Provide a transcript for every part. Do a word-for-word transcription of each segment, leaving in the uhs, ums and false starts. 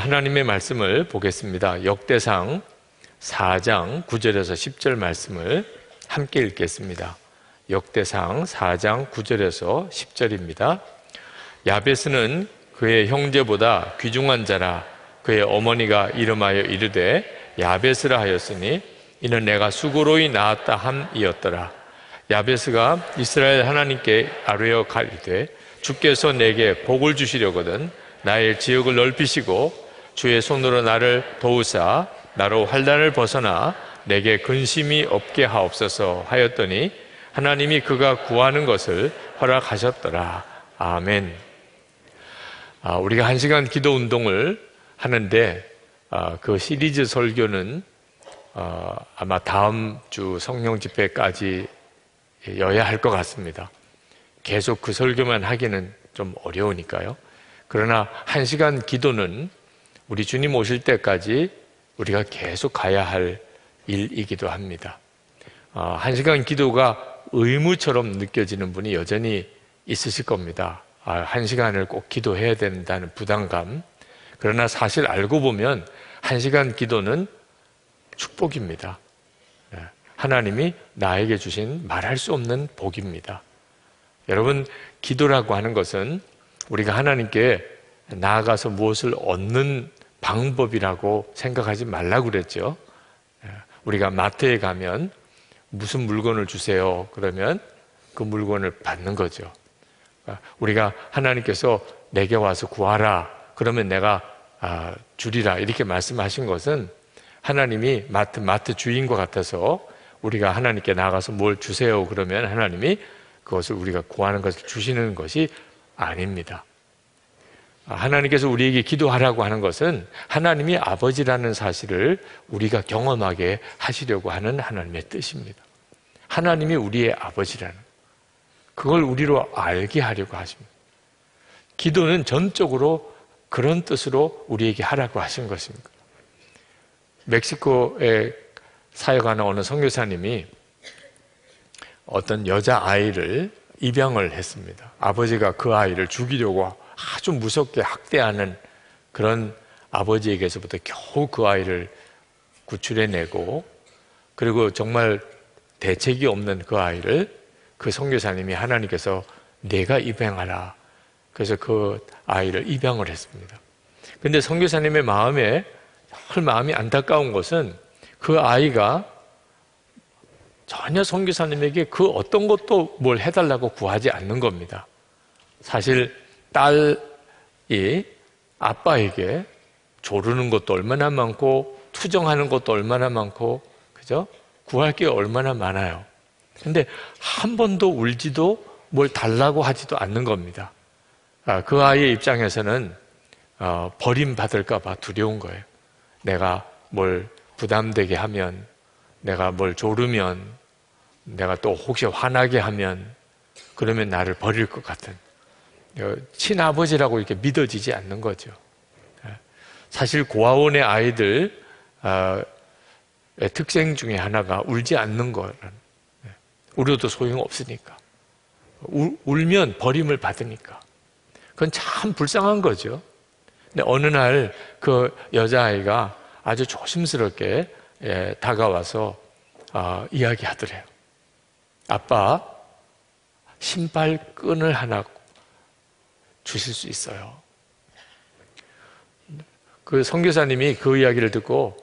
오늘 하나님의 말씀을 보겠습니다. 역대상 사 장 구 절에서 십 절 말씀을 함께 읽겠습니다. 역대상 사 장 구 절에서 십 절입니다. 야베스는 그의 형제보다 귀중한 자라 그의 어머니가 이름하여 이르되 야베스라 하였으니 이는 내가 수고로이 낳았다 함이었더라. 야베스가 이스라엘 하나님께 아뢰어 가리되 주께서 내게 복을 주시려거든 나의 지역을 넓히시고 주의 손으로 나를 도우사 나로 환난을 벗어나 내게 근심이 없게 하옵소서 하였더니 하나님이 그가 구하는 것을 허락하셨더라. 아멘. 아, 우리가 한 시간 기도 운동을 하는데 아, 그 시리즈 설교는 어, 아마 다음 주 성령 집회까지 여야 할 것 같습니다. 계속 그 설교만 하기는 좀 어려우니까요. 그러나 한 시간 기도는 우리 주님 오실 때까지 우리가 계속 가야 할 일이기도 합니다. 어, 한 시간 기도가 의무처럼 느껴지는 분이 여전히 있으실 겁니다. 아, 한 시간을 꼭 기도해야 된다는 부담감. 그러나 사실 알고 보면 한 시간 기도는 축복입니다. 하나님이 나에게 주신 말할 수 없는 복입니다. 여러분, 기도라고 하는 것은 우리가 하나님께 나아가서 무엇을 얻는 방법이라고 생각하지 말라고 그랬죠. 우리가 마트에 가면 무슨 물건을 주세요 그러면 그 물건을 받는 거죠. 우리가 하나님께서 내게 와서 구하라 그러면 내가 주리라 이렇게 말씀하신 것은 하나님이 마트, 마트 주인과 같아서 우리가 하나님께 나가서 뭘 주세요 그러면 하나님이 그것을 우리가 구하는 것을 주시는 것이 아닙니다. 하나님께서 우리에게 기도하라고 하는 것은 하나님이 아버지라는 사실을 우리가 경험하게 하시려고 하는 하나님의 뜻입니다. 하나님이 우리의 아버지라는 그걸 우리로 알게 하려고 하십니다. 기도는 전적으로 그런 뜻으로 우리에게 하라고 하신 것입니다. 멕시코에 사역하는 어느 선교사님이 어떤 여자아이를 입양을 했습니다. 아버지가 그 아이를 죽이려고 아주 무섭게 학대하는 그런 아버지에게서부터 겨우 그 아이를 구출해내고 그리고 정말 대책이 없는 그 아이를 그 선교사님이 하나님께서 내가 입양하라. 그래서 그 아이를 입양을 했습니다. 근데 선교사님의 마음에 헐 마음이 안타까운 것은 그 아이가 전혀 선교사님에게 그 어떤 것도 뭘 해달라고 구하지 않는 겁니다. 사실 딸이 아빠에게 조르는 것도 얼마나 많고 투정하는 것도 얼마나 많고 그죠? 구할 게 얼마나 많아요. 근데 한 번도 울지도 뭘 달라고 하지도 않는 겁니다. 아, 그 아이의 입장에서는 어, 버림받을까 봐 두려운 거예요. 내가 뭘 부담되게 하면, 내가 뭘 조르면, 내가 또 혹시 화나게 하면, 그러면 나를 버릴 것 같은 친아버지라고 이렇게 믿어지지 않는 거죠. 사실 고아원의 아이들 특징 중에 하나가 울지 않는 거는 울어도 소용없으니까. 울면 버림을 받으니까. 그건 참 불쌍한 거죠. 근데 어느 날 그 여자아이가 아주 조심스럽게 예, 다가와서 어, 이야기하더래요. 아빠, 신발끈을 하나 주실 수 있어요. 그 선교사님이 그 이야기를 듣고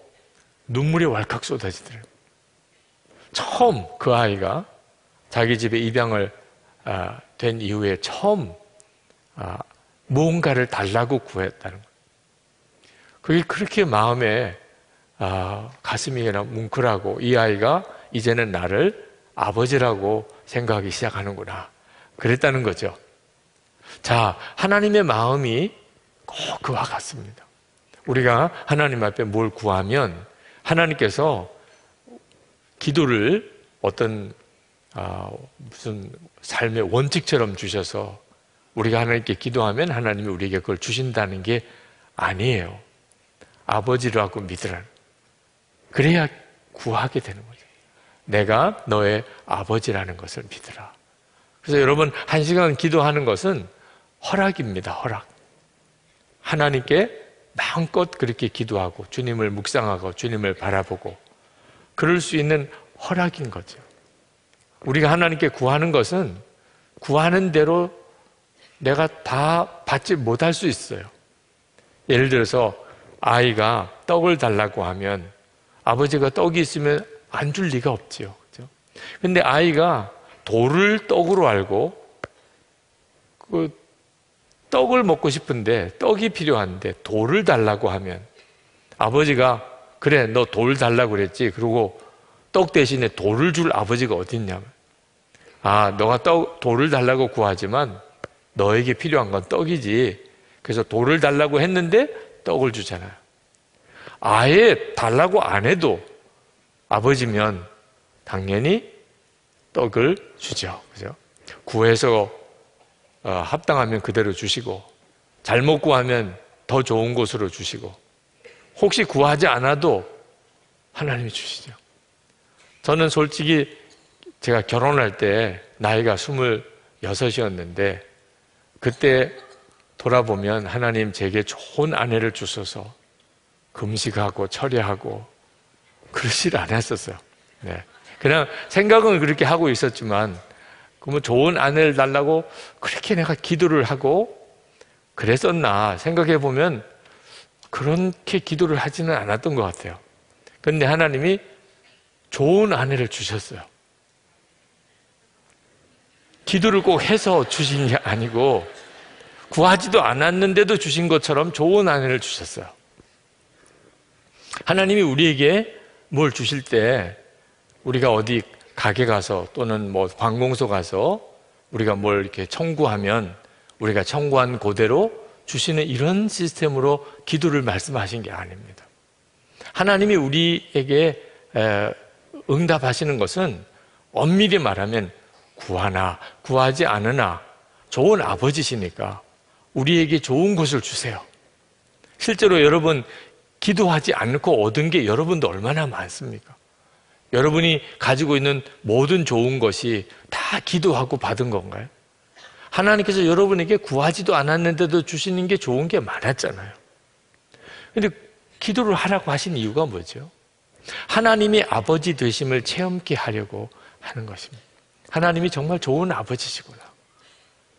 눈물이 왈칵 쏟아지더래요. 처음 그 아이가 자기 집에 입양을 아, 된 이후에 처음 아, 무언가를 달라고 구했다는 거예요. 그게 그렇게 마음에 아, 가슴이 그냥 뭉클하고 이 아이가 이제는 나를 아버지라고 생각하기 시작하는구나 그랬다는 거죠. 자, 하나님의 마음이 꼭 그와 같습니다. 우리가 하나님 앞에 뭘 구하면 하나님께서 기도를 어떤 아, 무슨 삶의 원칙처럼 주셔서 우리가 하나님께 기도하면 하나님이 우리에게 그걸 주신다는 게 아니에요. 아버지라고 믿으라는. 그래야 구하게 되는 거죠. 내가 너의 아버지라는 것을 믿으라. 그래서 여러분, 한 시간 기도하는 것은 허락입니다. 허락. 하나님께 마음껏 그렇게 기도하고 주님을 묵상하고 주님을 바라보고 그럴 수 있는 허락인 거죠. 우리가 하나님께 구하는 것은 구하는 대로 내가 다 받지 못할 수 있어요. 예를 들어서 아이가 떡을 달라고 하면 아버지가 떡이 있으면 안 줄 리가 없지요. 그렇죠? 근데 아이가 돌을 떡으로 알고 그 떡을 먹고 싶은데 떡이 필요한데 돌을 달라고 하면 아버지가 그래 너 돌 달라고 그랬지 그러고 떡 대신에 돌을 줄 아버지가 어딨냐면 아 너가 떡, 돌을 달라고 구하지만 너에게 필요한 건 떡이지 그래서 돌을 달라고 했는데 떡을 주잖아요. 아예 달라고 안 해도 아버지면 당연히 떡을 주죠. 그죠? 구해서 어, 합당하면 그대로 주시고 잘못 구하면 더 좋은 곳으로 주시고 혹시 구하지 않아도 하나님이 주시죠. 저는 솔직히 제가 결혼할 때 나이가 스물여섯이었는데 그때 돌아보면 하나님 제게 좋은 아내를 주셔서 금식하고 철야하고 그러질 않았었어요. 네. 그냥 생각은 그렇게 하고 있었지만 그러면 좋은 아내를 달라고 그렇게 내가 기도를 하고 그랬었나 생각해보면 그렇게 기도를 하지는 않았던 것 같아요. 그런데 하나님이 좋은 아내를 주셨어요. 기도를 꼭 해서 주신 게 아니고 구하지도 않았는데도 주신 것처럼 좋은 아내를 주셨어요. 하나님이 우리에게 뭘 주실 때 우리가 어디 가게 가서 또는 뭐 관공서 가서 우리가 뭘 이렇게 청구하면 우리가 청구한 그대로 주시는 이런 시스템으로 기도를 말씀하신 게 아닙니다. 하나님이 우리에게 응답하시는 것은 엄밀히 말하면 구하나 구하지 않으나 좋은 아버지시니까 우리에게 좋은 것을 주세요. 실제로 여러분 기도하지 않고 얻은 게 여러분도 얼마나 많습니까? 여러분이 가지고 있는 모든 좋은 것이 다 기도하고 받은 건가요? 하나님께서 여러분에게 구하지도 않았는데도 주시는 게 좋은 게 많았잖아요. 그런데 기도를 하라고 하신 이유가 뭐죠? 하나님이 아버지 되심을 체험케 하려고 하는 것입니다. 하나님이 정말 좋은 아버지시구나.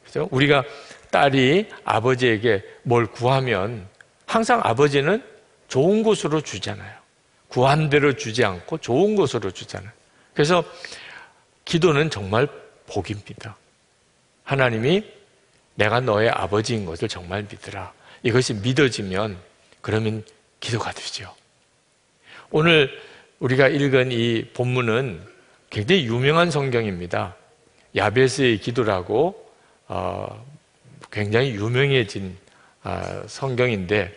그죠? 우리가 딸이 아버지에게 뭘 구하면 항상 아버지는 좋은 곳으로 주잖아요. 구한 대로 주지 않고 좋은 것으로 주잖아요. 그래서 기도는 정말 복입니다. 하나님이 내가 너의 아버지인 것을 정말 믿으라. 이것이 믿어지면 그러면 기도가 되죠. 오늘 우리가 읽은 이 본문은 굉장히 유명한 성경입니다. 야베스의 기도라고 어, 굉장히 유명해진 어, 성경인데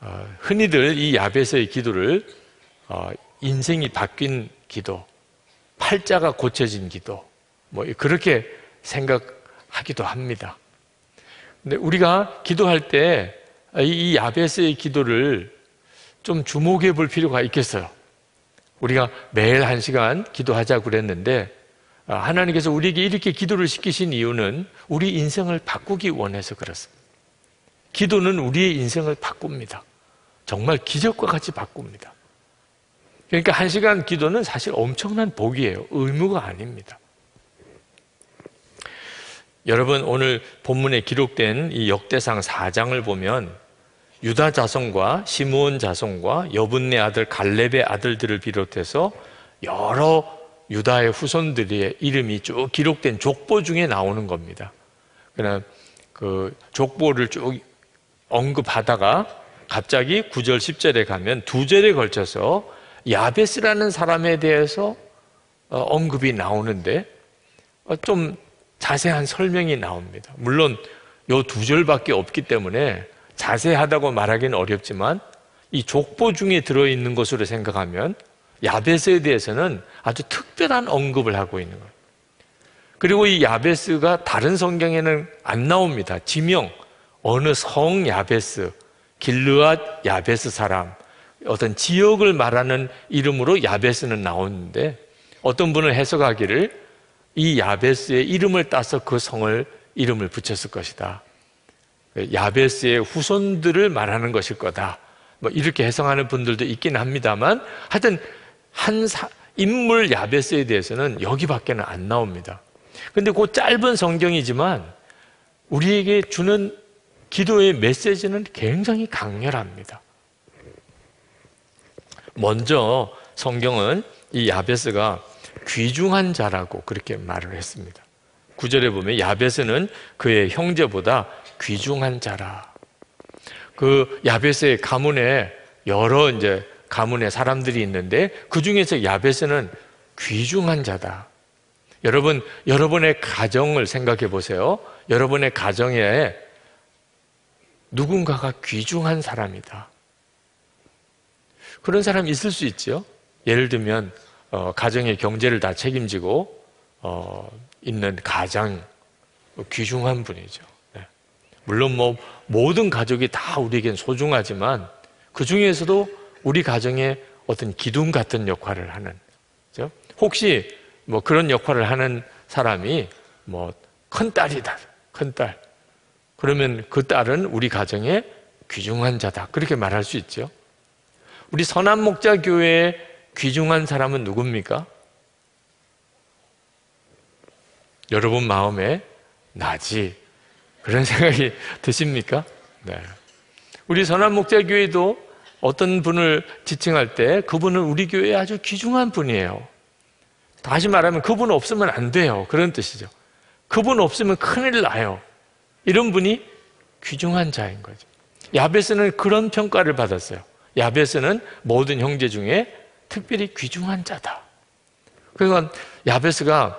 어, 흔히들 이 야베스의 기도를 어, 인생이 바뀐 기도, 팔자가 고쳐진 기도 뭐 그렇게 생각하기도 합니다. 근데 우리가 기도할 때 이 야베스의 기도를 좀 주목해 볼 필요가 있겠어요. 우리가 매일 한 시간 기도하자고 그랬는데 하나님께서 우리에게 이렇게 기도를 시키신 이유는 우리 인생을 바꾸기 원해서 그렇습니다. 기도는 우리의 인생을 바꿉니다. 정말 기적과 같이 바꿉니다. 그러니까 한 시간 기도는 사실 엄청난 복이에요. 의무가 아닙니다. 여러분 오늘 본문에 기록된 이 역대상 사 장을 보면 유다 자손과 시므온 자손과 여분네 아들 갈렙의 아들들을 비롯해서 여러 유다의 후손들의 이름이 쭉 기록된 족보 중에 나오는 겁니다. 그냥 그 족보를 쭉 언급하다가 갑자기 구 절, 십 절에 가면 두 절에 걸쳐서 야베스라는 사람에 대해서 언급이 나오는데 좀 자세한 설명이 나옵니다. 물론 요 두 절밖에 없기 때문에 자세하다고 말하기는 어렵지만 이 족보 중에 들어있는 것으로 생각하면 야베스에 대해서는 아주 특별한 언급을 하고 있는 거예요. 그리고 이 야베스가 다른 성경에는 안 나옵니다. 지명, 어느 성 야베스, 길르앗 야베스 사람, 어떤 지역을 말하는 이름으로 야베스는 나오는데 어떤 분은 해석하기를 이 야베스의 이름을 따서 그 성을 이름을 붙였을 것이다. 야베스의 후손들을 말하는 것일 거다. 뭐 이렇게 해석하는 분들도 있긴 합니다만, 하여튼 한 사, 인물 야베스에 대해서는 여기밖에는 안 나옵니다. 근데 그 짧은 성경이지만 우리에게 주는 기도의 메시지는 굉장히 강렬합니다. 먼저 성경은 이 야베스가 귀중한 자라고 그렇게 말을 했습니다. 구 절에 보면 야베스는 그의 형제보다 귀중한 자라. 그 야베스의 가문에 여러 이제 가문의 사람들이 있는데 그 중에서 야베스는 귀중한 자다. 여러분, 여러분의 가정을 생각해 보세요. 여러분의 가정에 누군가가 귀중한 사람이다. 그런 사람이 있을 수 있죠. 예를 들면 어, 가정의 경제를 다 책임지고 어, 있는 가장 귀중한 분이죠. 네. 물론 뭐 모든 가족이 다 우리에겐 소중하지만 그 중에서도 우리 가정의 어떤 기둥 같은 역할을 하는, 그렇죠? 혹시 뭐 그런 역할을 하는 사람이 뭐 큰 딸이다, 큰 딸. 그러면 그 딸은 우리 가정의 귀중한 자다, 그렇게 말할 수 있죠. 우리 선한목자교회의 귀중한 사람은 누굽니까? 여러분 마음에 나지, 그런 생각이 드십니까? 네. 우리 선한목자교회도 어떤 분을 지칭할 때 그분은 우리 교회에 아주 귀중한 분이에요. 다시 말하면 그분 없으면 안 돼요, 그런 뜻이죠. 그분 없으면 큰일 나요. 이런 분이 귀중한 자인 거죠. 야베스는 그런 평가를 받았어요. 야베스는 모든 형제 중에 특별히 귀중한 자다. 그러니까 야베스가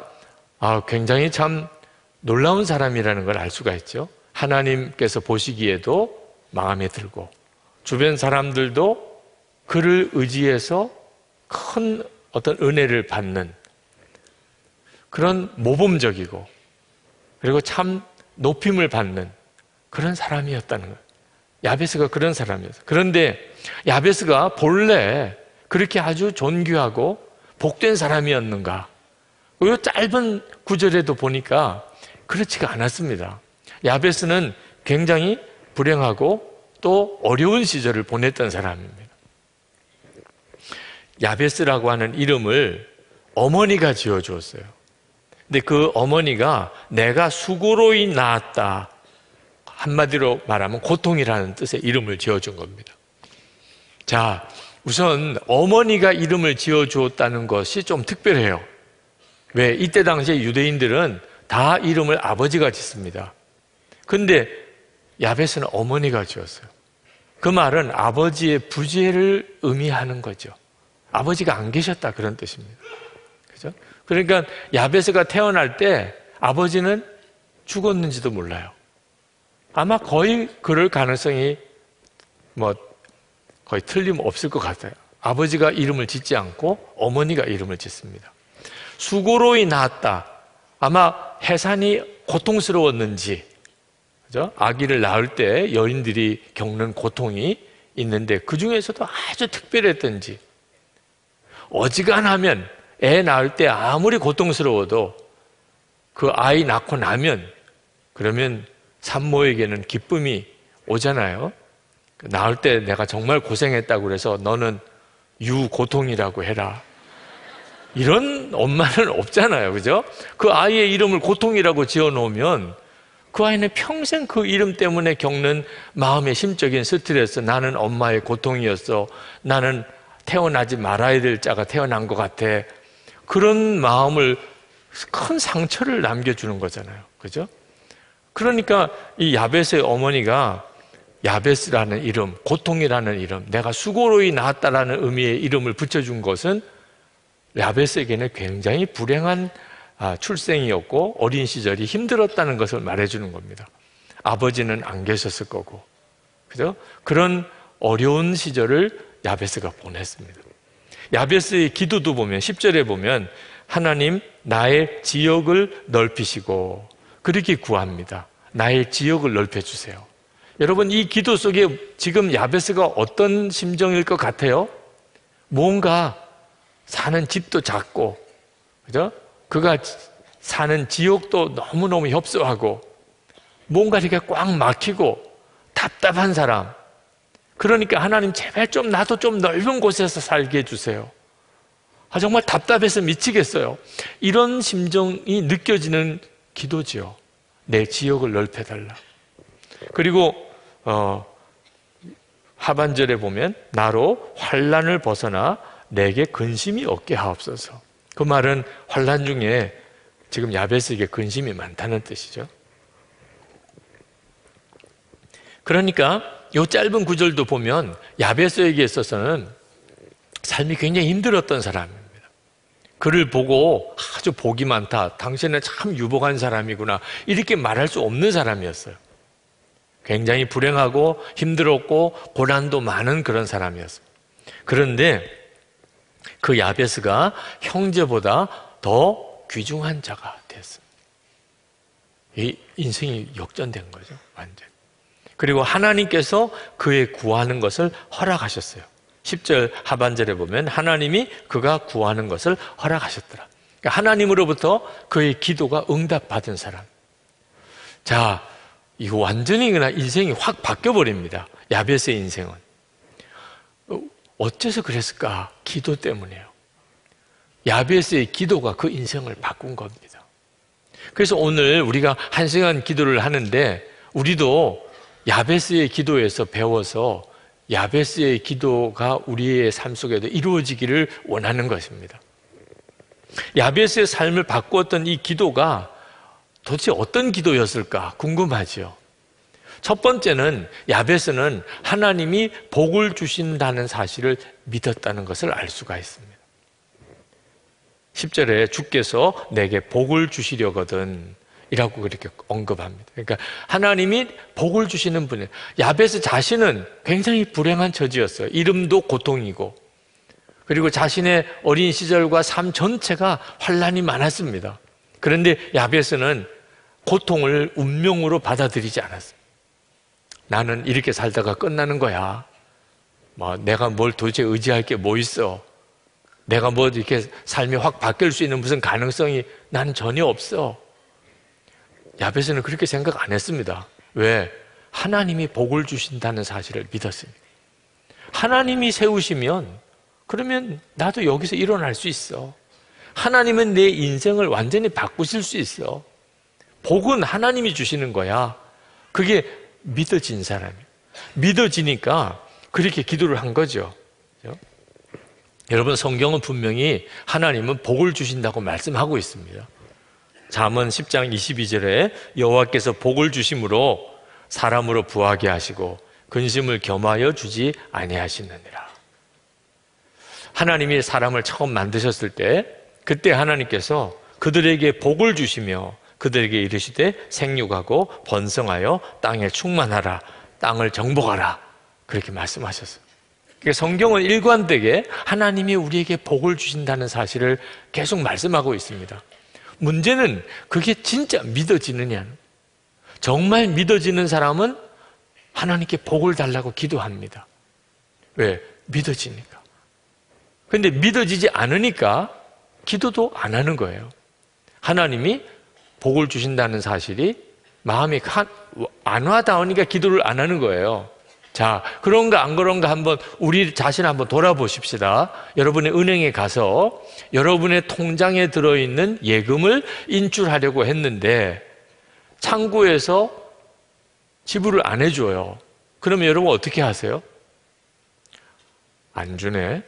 아, 굉장히 참 놀라운 사람이라는 걸 알 수가 있죠. 하나님께서 보시기에도 마음에 들고 주변 사람들도 그를 의지해서 큰 어떤 은혜를 받는 그런 모범적이고 그리고 참 높임을 받는 그런 사람이었다는 거예요. 야베스가 그런 사람이었어요. 그런데 야베스가 본래 그렇게 아주 존귀하고 복된 사람이었는가? 이 짧은 구절에도 보니까 그렇지가 않았습니다. 야베스는 굉장히 불행하고 또 어려운 시절을 보냈던 사람입니다. 야베스라고 하는 이름을 어머니가 지어주었어요. 근데 그 어머니가 내가 수고로이 낳았다, 한마디로 말하면 고통이라는 뜻의 이름을 지어준 겁니다. 자, 우선 어머니가 이름을 지어주었다는 것이 좀 특별해요. 왜? 이때 당시에 유대인들은 다 이름을 아버지가 짓습니다. 근데 야베스는 어머니가 지었어요. 그 말은 아버지의 부재를 의미하는 거죠. 아버지가 안 계셨다, 그런 뜻입니다. 그죠? 그러니까 야베스가 태어날 때 아버지는 죽었는지도 몰라요. 아마 거의 그럴 가능성이 뭐 거의 틀림없을 것 같아요. 아버지가 이름을 짓지 않고 어머니가 이름을 짓습니다. 수고로이 낳았다. 아마 해산이 고통스러웠는지, 그죠? 아기를 낳을 때 여인들이 겪는 고통이 있는데 그 중에서도 아주 특별했던지, 어지간하면 애 낳을 때 아무리 고통스러워도 그 아이 낳고 나면 그러면 산모에게는 기쁨이 오잖아요. 낳을 때 내가 정말 고생했다고 그래서 너는 유고통이라고 해라, 이런 엄마는 없잖아요. 그죠? 그 아이의 이름을 고통이라고 지어놓으면 그 아이는 평생 그 이름 때문에 겪는 마음의 심적인 스트레스, 나는 엄마의 고통이었어, 나는 태어나지 말아야 될 자가 태어난 것 같아, 그런 마음을, 큰 상처를 남겨주는 거잖아요. 그죠? 그러니까 이 야베스의 어머니가 야베스라는 이름, 고통이라는 이름, 내가 수고로이 낳았다라는 의미의 이름을 붙여준 것은 야베스에게는 굉장히 불행한 출생이었고 어린 시절이 힘들었다는 것을 말해주는 겁니다. 아버지는 안 계셨을 거고, 그죠? 그런 어려운 시절을 야베스가 보냈습니다. 야베스의 기도도 보면 십 절에 보면 하나님 나의 지역을 넓히시고, 그렇게 구합니다. 나의 지역을 넓혀주세요. 여러분, 이 기도 속에 지금 야베스가 어떤 심정일 것 같아요? 뭔가 사는 집도 작고, 그죠? 그가 사는 지역도 너무너무 협소하고, 뭔가 이렇게 꽉 막히고 답답한 사람, 그러니까 하나님 제발 좀 나도 좀 넓은 곳에서 살게 해주세요. 아, 정말 답답해서 미치겠어요. 이런 심정이 느껴지는 기도지요. 내 지역을 넓혀달라. 그리고 어, 하반절에 보면 나로 환란을 벗어나 내게 근심이 없게 하옵소서. 그 말은 환란 중에 지금 야베스에게 근심이 많다는 뜻이죠. 그러니까 이 짧은 구절도 보면 야베스에게 있어서는 삶이 굉장히 힘들었던 사람입니다. 그를 보고 아주 복이 많다, 당신은 참 유복한 사람이구나, 이렇게 말할 수 없는 사람이었어요. 굉장히 불행하고 힘들었고 고난도 많은 그런 사람이었어요. 그런데 그 야베스가 형제보다 더 귀중한 자가 됐습니다. 이 인생이 역전된 거죠, 완전. 그리고 하나님께서 그의 구하는 것을 허락하셨어요. 십 절 하반절에 보면 하나님이 그가 구하는 것을 허락하셨더라. 그러니까 하나님으로부터 그의 기도가 응답받은 사람. 자, 이거 완전히 그냥 인생이 확 바뀌어버립니다. 야베스의 인생은. 어째서 그랬을까? 기도 때문이에요. 야베스의 기도가 그 인생을 바꾼 겁니다. 그래서 오늘 우리가 한 시간 기도를 하는데 우리도 야베스의 기도에서 배워서 야베스의 기도가 우리의 삶 속에도 이루어지기를 원하는 것입니다. 야베스의 삶을 바꾸었던 이 기도가 도대체 어떤 기도였을까 궁금하지요. 첫 번째는 야베스는 하나님이 복을 주신다는 사실을 믿었다는 것을 알 수가 있습니다. 십 절에 주께서 내게 복을 주시려거든 이라고 그렇게 언급합니다. 그러니까 하나님이 복을 주시는 분이에요. 야베스 자신은 굉장히 불행한 처지였어요. 이름도 고통이고, 그리고 자신의 어린 시절과 삶 전체가 환난이 많았습니다. 그런데 야베스는 고통을 운명으로 받아들이지 않았어요. 나는 이렇게 살다가 끝나는 거야. 뭐 내가 뭘 도대체 의지할 게 뭐 있어? 내가 뭐 이렇게 삶이 확 바뀔 수 있는 무슨 가능성이 나는 전혀 없어. 야베스는 그렇게 생각 안 했습니다. 왜? 하나님이 복을 주신다는 사실을 믿었습니다. 하나님이 세우시면 그러면 나도 여기서 일어날 수 있어. 하나님은 내 인생을 완전히 바꾸실 수 있어. 복은 하나님이 주시는 거야. 그게 믿어진 사람이에요. 믿어지니까 그렇게 기도를 한 거죠. 여러분, 성경은 분명히 하나님은 복을 주신다고 말씀하고 있습니다. 잠언 십 장 이십이 절에 여호와께서 복을 주심으로 사람으로 부하게 하시고 근심을 겸하여 주지 아니하시느니라. 하나님이 사람을 처음 만드셨을 때 그때 하나님께서 그들에게 복을 주시며 그들에게 이르시되 생육하고 번성하여 땅에 충만하라, 땅을 정복하라, 그렇게 말씀하셨어요. 성경은 일관되게 하나님이 우리에게 복을 주신다는 사실을 계속 말씀하고 있습니다. 문제는 그게 진짜 믿어지느냐. 정말 믿어지는 사람은 하나님께 복을 달라고 기도합니다. 왜? 믿어지니까. 그런데 믿어지지 않으니까 기도도 안 하는 거예요. 하나님이 복을 주신다는 사실이 마음이 안 와닿으니까 기도를 안 하는 거예요. 자, 그런가 안 그런가 한번 우리 자신 한번 돌아보십시다. 여러분의 은행에 가서 여러분의 통장에 들어있는 예금을 인출하려고 했는데 창구에서 지불을 안 해줘요. 그러면 여러분 어떻게 하세요? 안 주네.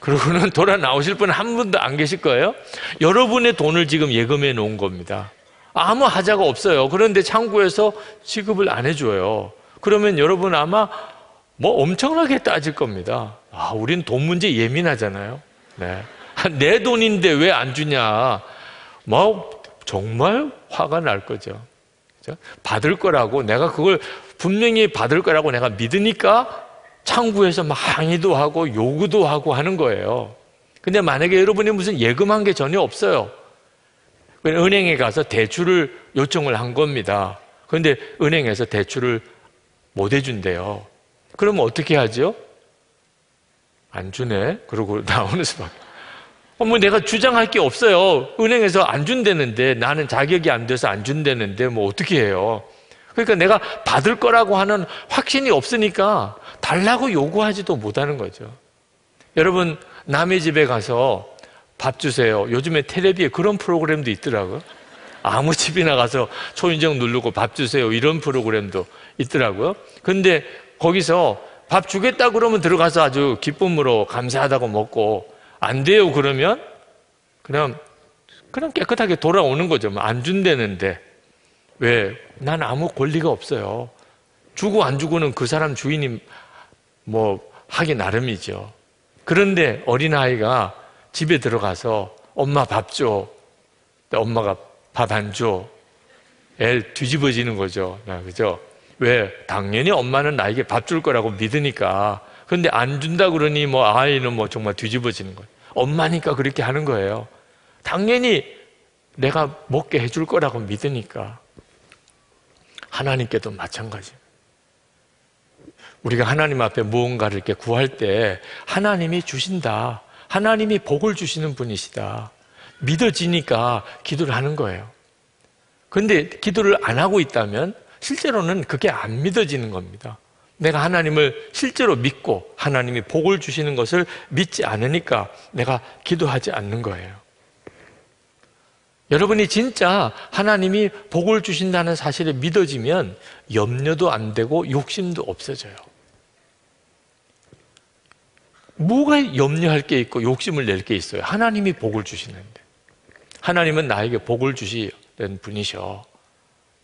그러고는 돌아 나오실 분 한 분도 안 계실 거예요. 여러분의 돈을 지금 예금해 놓은 겁니다. 아무 하자가 없어요. 그런데 창구에서 지급을 안 해줘요. 그러면 여러분 아마 뭐 엄청나게 따질 겁니다. 아, 우린 돈 문제 예민하잖아요. 네. 내 돈인데 왜 안 주냐. 뭐 정말 화가 날 거죠. 그렇죠? 받을 거라고 내가 그걸 분명히 받을 거라고 내가 믿으니까 창구에서 막 항의도 하고 요구도 하고 하는 거예요. 근데 만약에 여러분이 무슨 예금한 게 전혀 없어요. 은행에 가서 대출을 요청을 한 겁니다. 그런데 은행에서 대출을 못 해준대요. 그러면 어떻게 하죠? 안 주네? 그러고 나오는 수밖에. 어, 뭐 내가 주장할 게 없어요. 은행에서 안 준다는데, 나는 자격이 안 돼서 안 준다는데 뭐 어떻게 해요? 그러니까 내가 받을 거라고 하는 확신이 없으니까 달라고 요구하지도 못하는 거죠. 여러분, 남의 집에 가서 밥 주세요. 요즘에 텔레비에 그런 프로그램도 있더라고요. 아무 집이나 가서 초인종 누르고 밥 주세요, 이런 프로그램도 있더라고요. 근데 거기서 밥 주겠다 그러면 들어가서 아주 기쁨으로 감사하다고 먹고, 안 돼요 그러면 그냥, 그냥 깨끗하게 돌아오는 거죠. 안 준다는데. 왜? 난 아무 권리가 없어요. 주고 안 주고는 그 사람 주인이 뭐 하기 나름이죠. 그런데 어린아이가 집에 들어가서 엄마 밥 줘. 엄마가 밥 안 줘. 애 뒤집어지는 거죠. 그죠? 왜? 당연히 엄마는 나에게 밥 줄 거라고 믿으니까. 그런데 안 준다 그러니 뭐 아이는 뭐 정말 뒤집어지는 거예요. 엄마니까 그렇게 하는 거예요. 당연히 내가 먹게 해줄 거라고 믿으니까. 하나님께도 마찬가지. 우리가 하나님 앞에 무언가를 이렇게 구할 때 하나님이 주신다, 하나님이 복을 주시는 분이시다 믿어지니까 기도를 하는 거예요. 그런데 기도를 안 하고 있다면 실제로는 그게 안 믿어지는 겁니다. 내가 하나님을 실제로 믿고 하나님이 복을 주시는 것을 믿지 않으니까 내가 기도하지 않는 거예요. 여러분이 진짜 하나님이 복을 주신다는 사실을 믿어지면 염려도 안 되고 욕심도 없어져요. 뭐가 염려할 게 있고 욕심을 낼 게 있어요? 하나님이 복을 주시는데. 하나님은 나에게 복을 주시는 분이셔.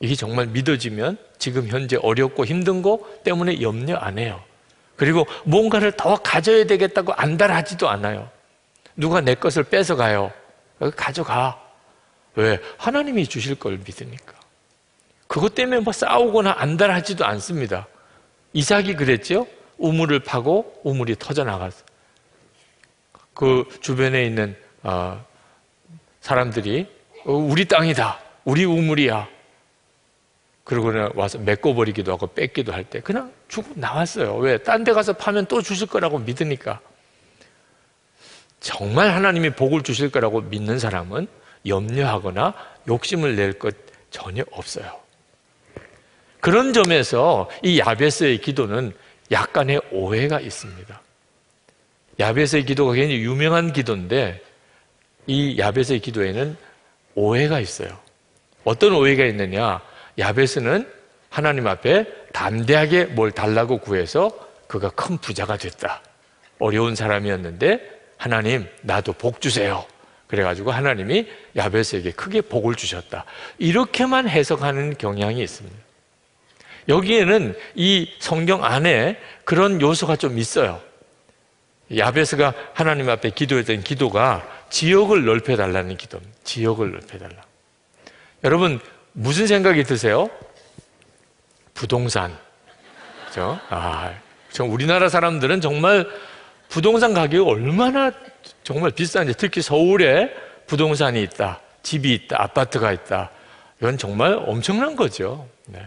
이게 정말 믿어지면 지금 현재 어렵고 힘든 거 때문에 염려 안 해요. 그리고 뭔가를 더 가져야 되겠다고 안달하지도 않아요. 누가 내 것을 뺏어가요. 가져가. 왜? 하나님이 주실 걸 믿으니까. 그것 때문에 뭐 싸우거나 안달하지도 않습니다. 이삭이 그랬죠? 우물을 파고 우물이 터져나갔어. 그 주변에 있는 어, 사람들이 어, 우리 땅이다, 우리 우물이야, 그러고 와서 메꿔버리기도 하고 뺏기도 할 때 그냥 주고 나왔어요. 왜? 딴 데 가서 파면 또 주실 거라고 믿으니까. 정말 하나님이 복을 주실 거라고 믿는 사람은 염려하거나 욕심을 낼 것 전혀 없어요. 그런 점에서 이 야베스의 기도는 약간의 오해가 있습니다. 야베스의 기도가 굉장히 유명한 기도인데 이 야베스의 기도에는 오해가 있어요. 어떤 오해가 있느냐? 야베스는 하나님 앞에 담대하게 뭘 달라고 구해서 그가 큰 부자가 됐다. 어려운 사람이었는데 하나님 나도 복 주세요. 그래가지고 하나님이 야베스에게 크게 복을 주셨다. 이렇게만 해석하는 경향이 있습니다. 여기에는 이 성경 안에 그런 요소가 좀 있어요. 야베스가 하나님 앞에 기도했던 기도가 지역을 넓혀달라는 기도입니다. 지역을 넓혀달라. 여러분 무슨 생각이 드세요? 부동산. 그렇죠? 아, 우리나라 사람들은 정말 부동산 가격이 얼마나 정말 비싼지, 특히 서울에 부동산이 있다, 집이 있다, 아파트가 있다, 이건 정말 엄청난 거죠. 네.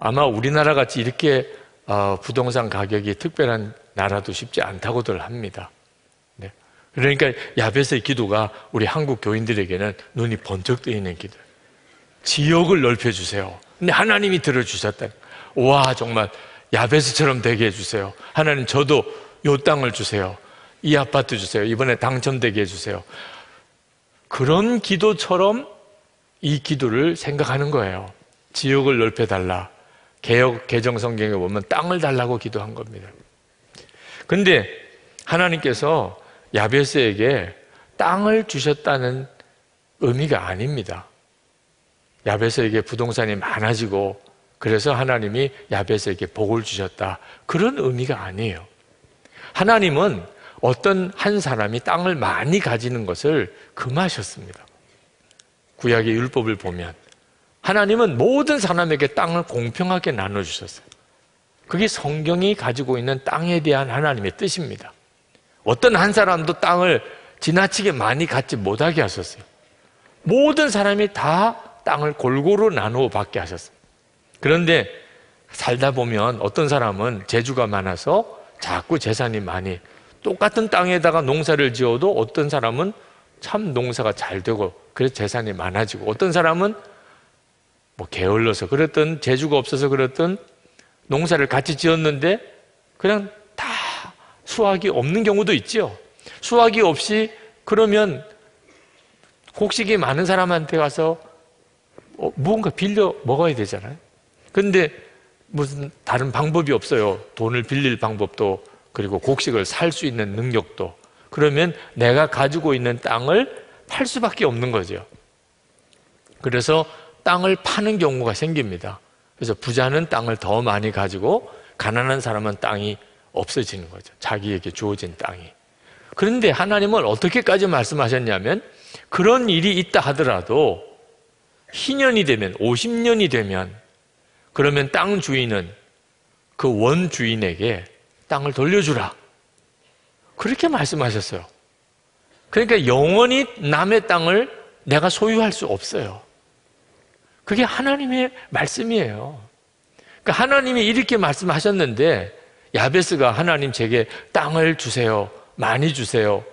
아마 우리나라 같이 이렇게 어, 부동산 가격이 특별한 나라도 쉽지 않다고들 합니다. 네. 그러니까 야베스의 기도가 우리 한국 교인들에게는 눈이 번쩍 뜨이는 기도. 지역을 넓혀주세요. 근데 하나님이 들어주셨다. 와, 정말 야베스처럼 되게 해주세요. 하나님 저도 요 땅을 주세요. 이 아파트 주세요. 이번에 당첨되게 해주세요. 그런 기도처럼 이 기도를 생각하는 거예요. 지역을 넓혀달라. 개역, 개정성경에 보면 땅을 달라고 기도한 겁니다. 근데 하나님께서 야베스에게 땅을 주셨다는 의미가 아닙니다. 야베스에게 부동산이 많아지고 그래서 하나님이 야베스에게 복을 주셨다, 그런 의미가 아니에요. 하나님은 어떤 한 사람이 땅을 많이 가지는 것을 금하셨습니다. 구약의 율법을 보면 하나님은 모든 사람에게 땅을 공평하게 나눠주셨어요. 그게 성경이 가지고 있는 땅에 대한 하나님의 뜻입니다. 어떤 한 사람도 땅을 지나치게 많이 갖지 못하게 하셨어요. 모든 사람이 다 땅을 골고루 나누어 받게 하셨어요. 그런데 살다 보면 어떤 사람은 재주가 많아서 자꾸 재산이 많이 똑같은 땅에다가 농사를 지어도 어떤 사람은 참 농사가 잘 되고 그래서 재산이 많아지고, 어떤 사람은 뭐 게을러서 그랬던, 재주가 없어서 그랬던, 농사를 같이 지었는데 그냥 다 수확이 없는 경우도 있죠. 수확이 없이 그러면 곡식이 많은 사람한테 가서 어, 무언가 빌려 먹어야 되잖아요. 근데 무슨 다른 방법이 없어요. 돈을 빌릴 방법도, 그리고 곡식을 살 수 있는 능력도. 그러면 내가 가지고 있는 땅을 팔 수밖에 없는 거죠. 그래서 땅을 파는 경우가 생깁니다. 그래서 부자는 땅을 더 많이 가지고 가난한 사람은 땅이 없어지는 거죠. 자기에게 주어진 땅이. 그런데 하나님은 어떻게까지 말씀하셨냐면, 그런 일이 있다 하더라도 희년이 되면, 오십 년이 되면, 그러면 땅 주인은 그 원 주인에게 땅을 돌려주라, 그렇게 말씀하셨어요. 그러니까 영원히 남의 땅을 내가 소유할 수 없어요. 그게 하나님의 말씀이에요. 그러니까 하나님이 이렇게 말씀하셨는데 야베스가, 하나님 제게 땅을 주세요, 많이 주세요.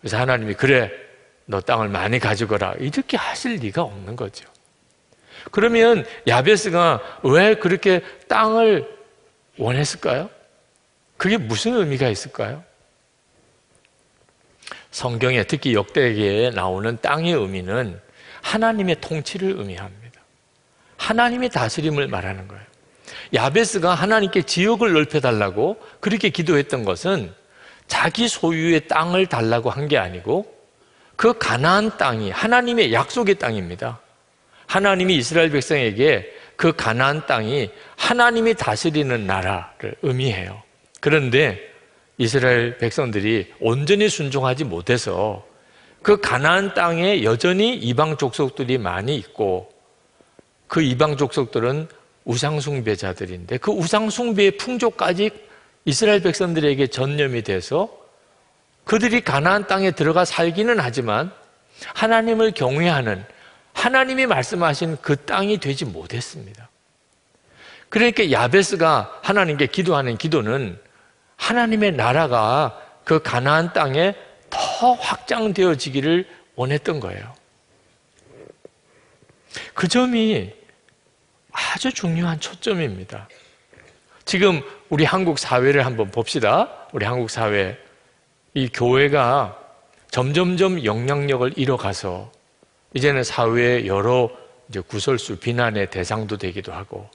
그래서 하나님이, 그래 너 땅을 많이 가지거라, 이렇게 하실 리가 없는 거죠. 그러면 야베스가 왜 그렇게 땅을 원했을까요? 그게 무슨 의미가 있을까요? 성경에, 특히 역대기에 나오는 땅의 의미는 하나님의 통치를 의미합니다. 하나님의 다스림을 말하는 거예요. 야베스가 하나님께 지역을 넓혀달라고 그렇게 기도했던 것은 자기 소유의 땅을 달라고 한 게 아니고, 그 가나안 땅이 하나님의 약속의 땅입니다. 하나님이 이스라엘 백성에게 그 가나안 땅이 하나님이 다스리는 나라를 의미해요. 그런데 이스라엘 백성들이 온전히 순종하지 못해서 그 가나안 땅에 여전히 이방 족속들이 많이 있고, 그 이방 족속들은 우상숭배자들인데 그 우상숭배의 풍조까지 이스라엘 백성들에게 전념이 돼서 그들이 가나안 땅에 들어가 살기는 하지만 하나님을 경외하는, 하나님이 말씀하신 그 땅이 되지 못했습니다. 그러니까 야베스가 하나님께 기도하는 기도는 하나님의 나라가 그 가나안 땅에 더 확장되어지기를 원했던 거예요. 그 점이 아주 중요한 초점입니다. 지금 우리 한국 사회를 한번 봅시다. 우리 한국 사회, 이 교회가 점점점 영향력을 잃어가서 이제는 사회의 여러 이제 구설수, 비난의 대상도 되기도 하고,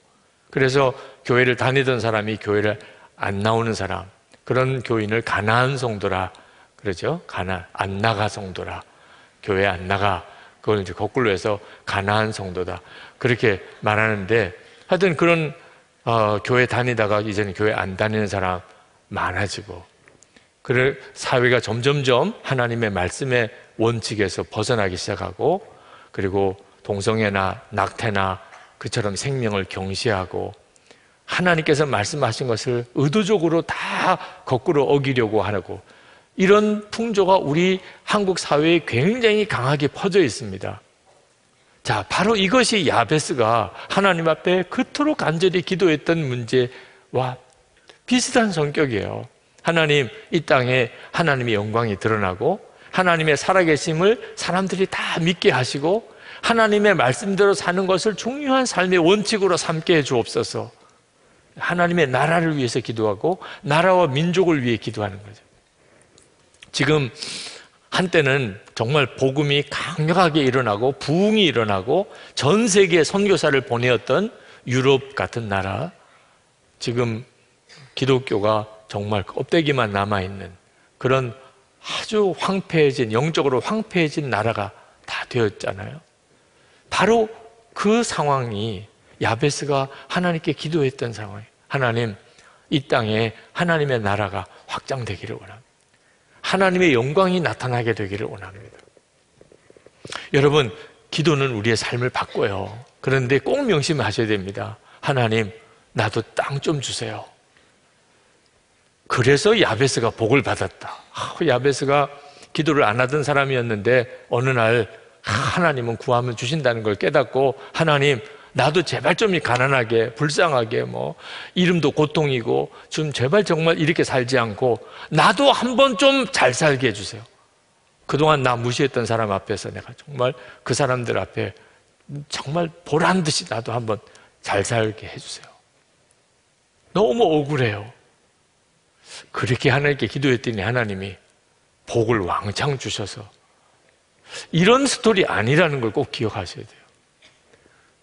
그래서 교회를 다니던 사람이 교회를 안 나오는 사람, 그런 교인을 가나안 성도라 그러죠. 가나 안 나가 성도라, 교회 안 나가, 그걸 이제 거꾸로 해서 가나안 성도다 그렇게 말하는데, 하여튼 그런 어, 교회 다니다가 이제는 교회 안 다니는 사람 많아지고, 그래 사회가 점점점 하나님의 말씀의 원칙에서 벗어나기 시작하고, 그리고 동성애나 낙태나 그처럼 생명을 경시하고, 하나님께서 말씀하신 것을 의도적으로 다 거꾸로 어기려고 하고, 이런 풍조가 우리 한국 사회에 굉장히 강하게 퍼져 있습니다. 자, 바로 이것이 야베스가 하나님 앞에 그토록 간절히 기도했던 문제와 비슷한 성격이에요. 하나님, 이 땅에 하나님의 영광이 드러나고, 하나님의 살아계심을 사람들이 다 믿게 하시고, 하나님의 말씀대로 사는 것을 중요한 삶의 원칙으로 삼게 해 주옵소서. 하나님의 나라를 위해서 기도하고 나라와 민족을 위해 기도하는 거죠. 지금 한때는 정말 복음이 강력하게 일어나고 부흥이 일어나고 전 세계에 선교사를 보내었던 유럽 같은 나라, 지금 기독교가 정말 껍데기만 남아있는 그런 아주 황폐해진, 영적으로 황폐해진 나라가 다 되었잖아요. 바로 그 상황이 야베스가 하나님께 기도했던 상황이에요. 하나님, 이 땅에 하나님의 나라가 확장되기를 원합니다. 하나님의 영광이 나타나게 되기를 원합니다. 여러분, 기도는 우리의 삶을 바꿔요. 그런데 꼭 명심하셔야 됩니다. 하나님, 나도 땅 좀 주세요. 그래서 야베스가 복을 받았다. 아, 야베스가 기도를 안 하던 사람이었는데 어느 날 하나님은 구하면 주신다는 걸 깨닫고, 하나님, 나도 제발 좀 가난하게 불쌍하게 뭐 이름도 고통이고 좀 제발 정말 이렇게 살지 않고 나도 한번 좀 잘 살게 해주세요. 그동안 나 무시했던 사람 앞에서 내가 정말 그 사람들 앞에 정말 보란듯이 나도 한번 잘 살게 해주세요. 너무 억울해요. 그렇게 하나님께 기도했더니 하나님이 복을 왕창 주셔서, 이런 스토리 아니라는 걸 꼭 기억하셔야 돼요.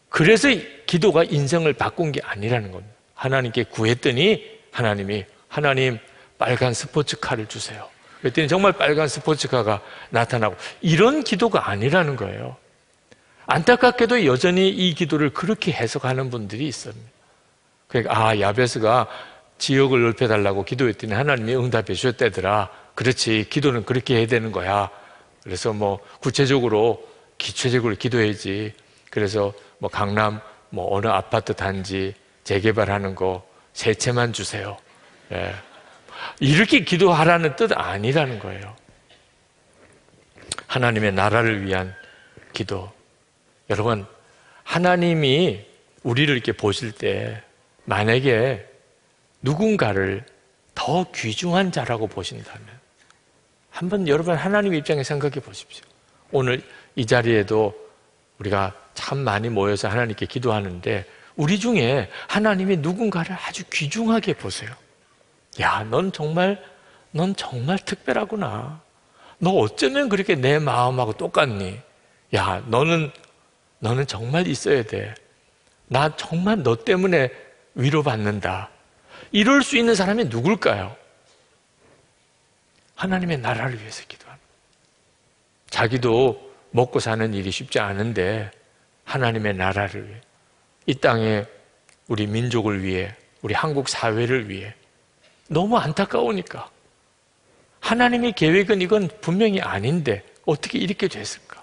그래서 기도가 인생을 바꾼 게 아니라는 겁니다. 하나님께 구했더니 하나님이, 하나님 빨간 스포츠카를 주세요. 그랬더니 정말 빨간 스포츠카가 나타나고, 이런 기도가 아니라는 거예요. 안타깝게도 여전히 이 기도를 그렇게 해석하는 분들이 있습니다. 그러니까 아, 야베스가 지역을 넓혀달라고 기도했더니 하나님이 응답해 주셨다더라. 그렇지, 기도는 그렇게 해야 되는 거야. 그래서 뭐 구체적으로 기초적으로 기도해야지. 그래서 뭐 강남 뭐 어느 아파트 단지 재개발하는 거 세 채만 주세요. 예. 이렇게 기도하라는 뜻 아니라는 거예요. 하나님의 나라를 위한 기도. 여러분, 하나님이 우리를 이렇게 보실 때 만약에 누군가를 더 귀중한 자라고 보신다면 한번 여러분 하나님의 입장에 생각해 보십시오. 오늘 이 자리에도 우리가 참 많이 모여서 하나님께 기도하는데 우리 중에 하나님이 누군가를 아주 귀중하게 보세요. 야, 넌 정말 넌 정말 특별하구나. 너 어쩌면 그렇게 내 마음하고 똑같니? 야, 너는 너는 정말 있어야 돼. 나 정말 너 때문에 위로받는다. 이럴 수 있는 사람이 누굴까요? 하나님의 나라를 위해서 기도하는. 자기도 먹고 사는 일이 쉽지 않은데 하나님의 나라를 위해, 이 땅에 우리 민족을 위해, 우리 한국 사회를 위해 너무 안타까우니까 하나님의 계획은 이건 분명히 아닌데 어떻게 이렇게 됐을까?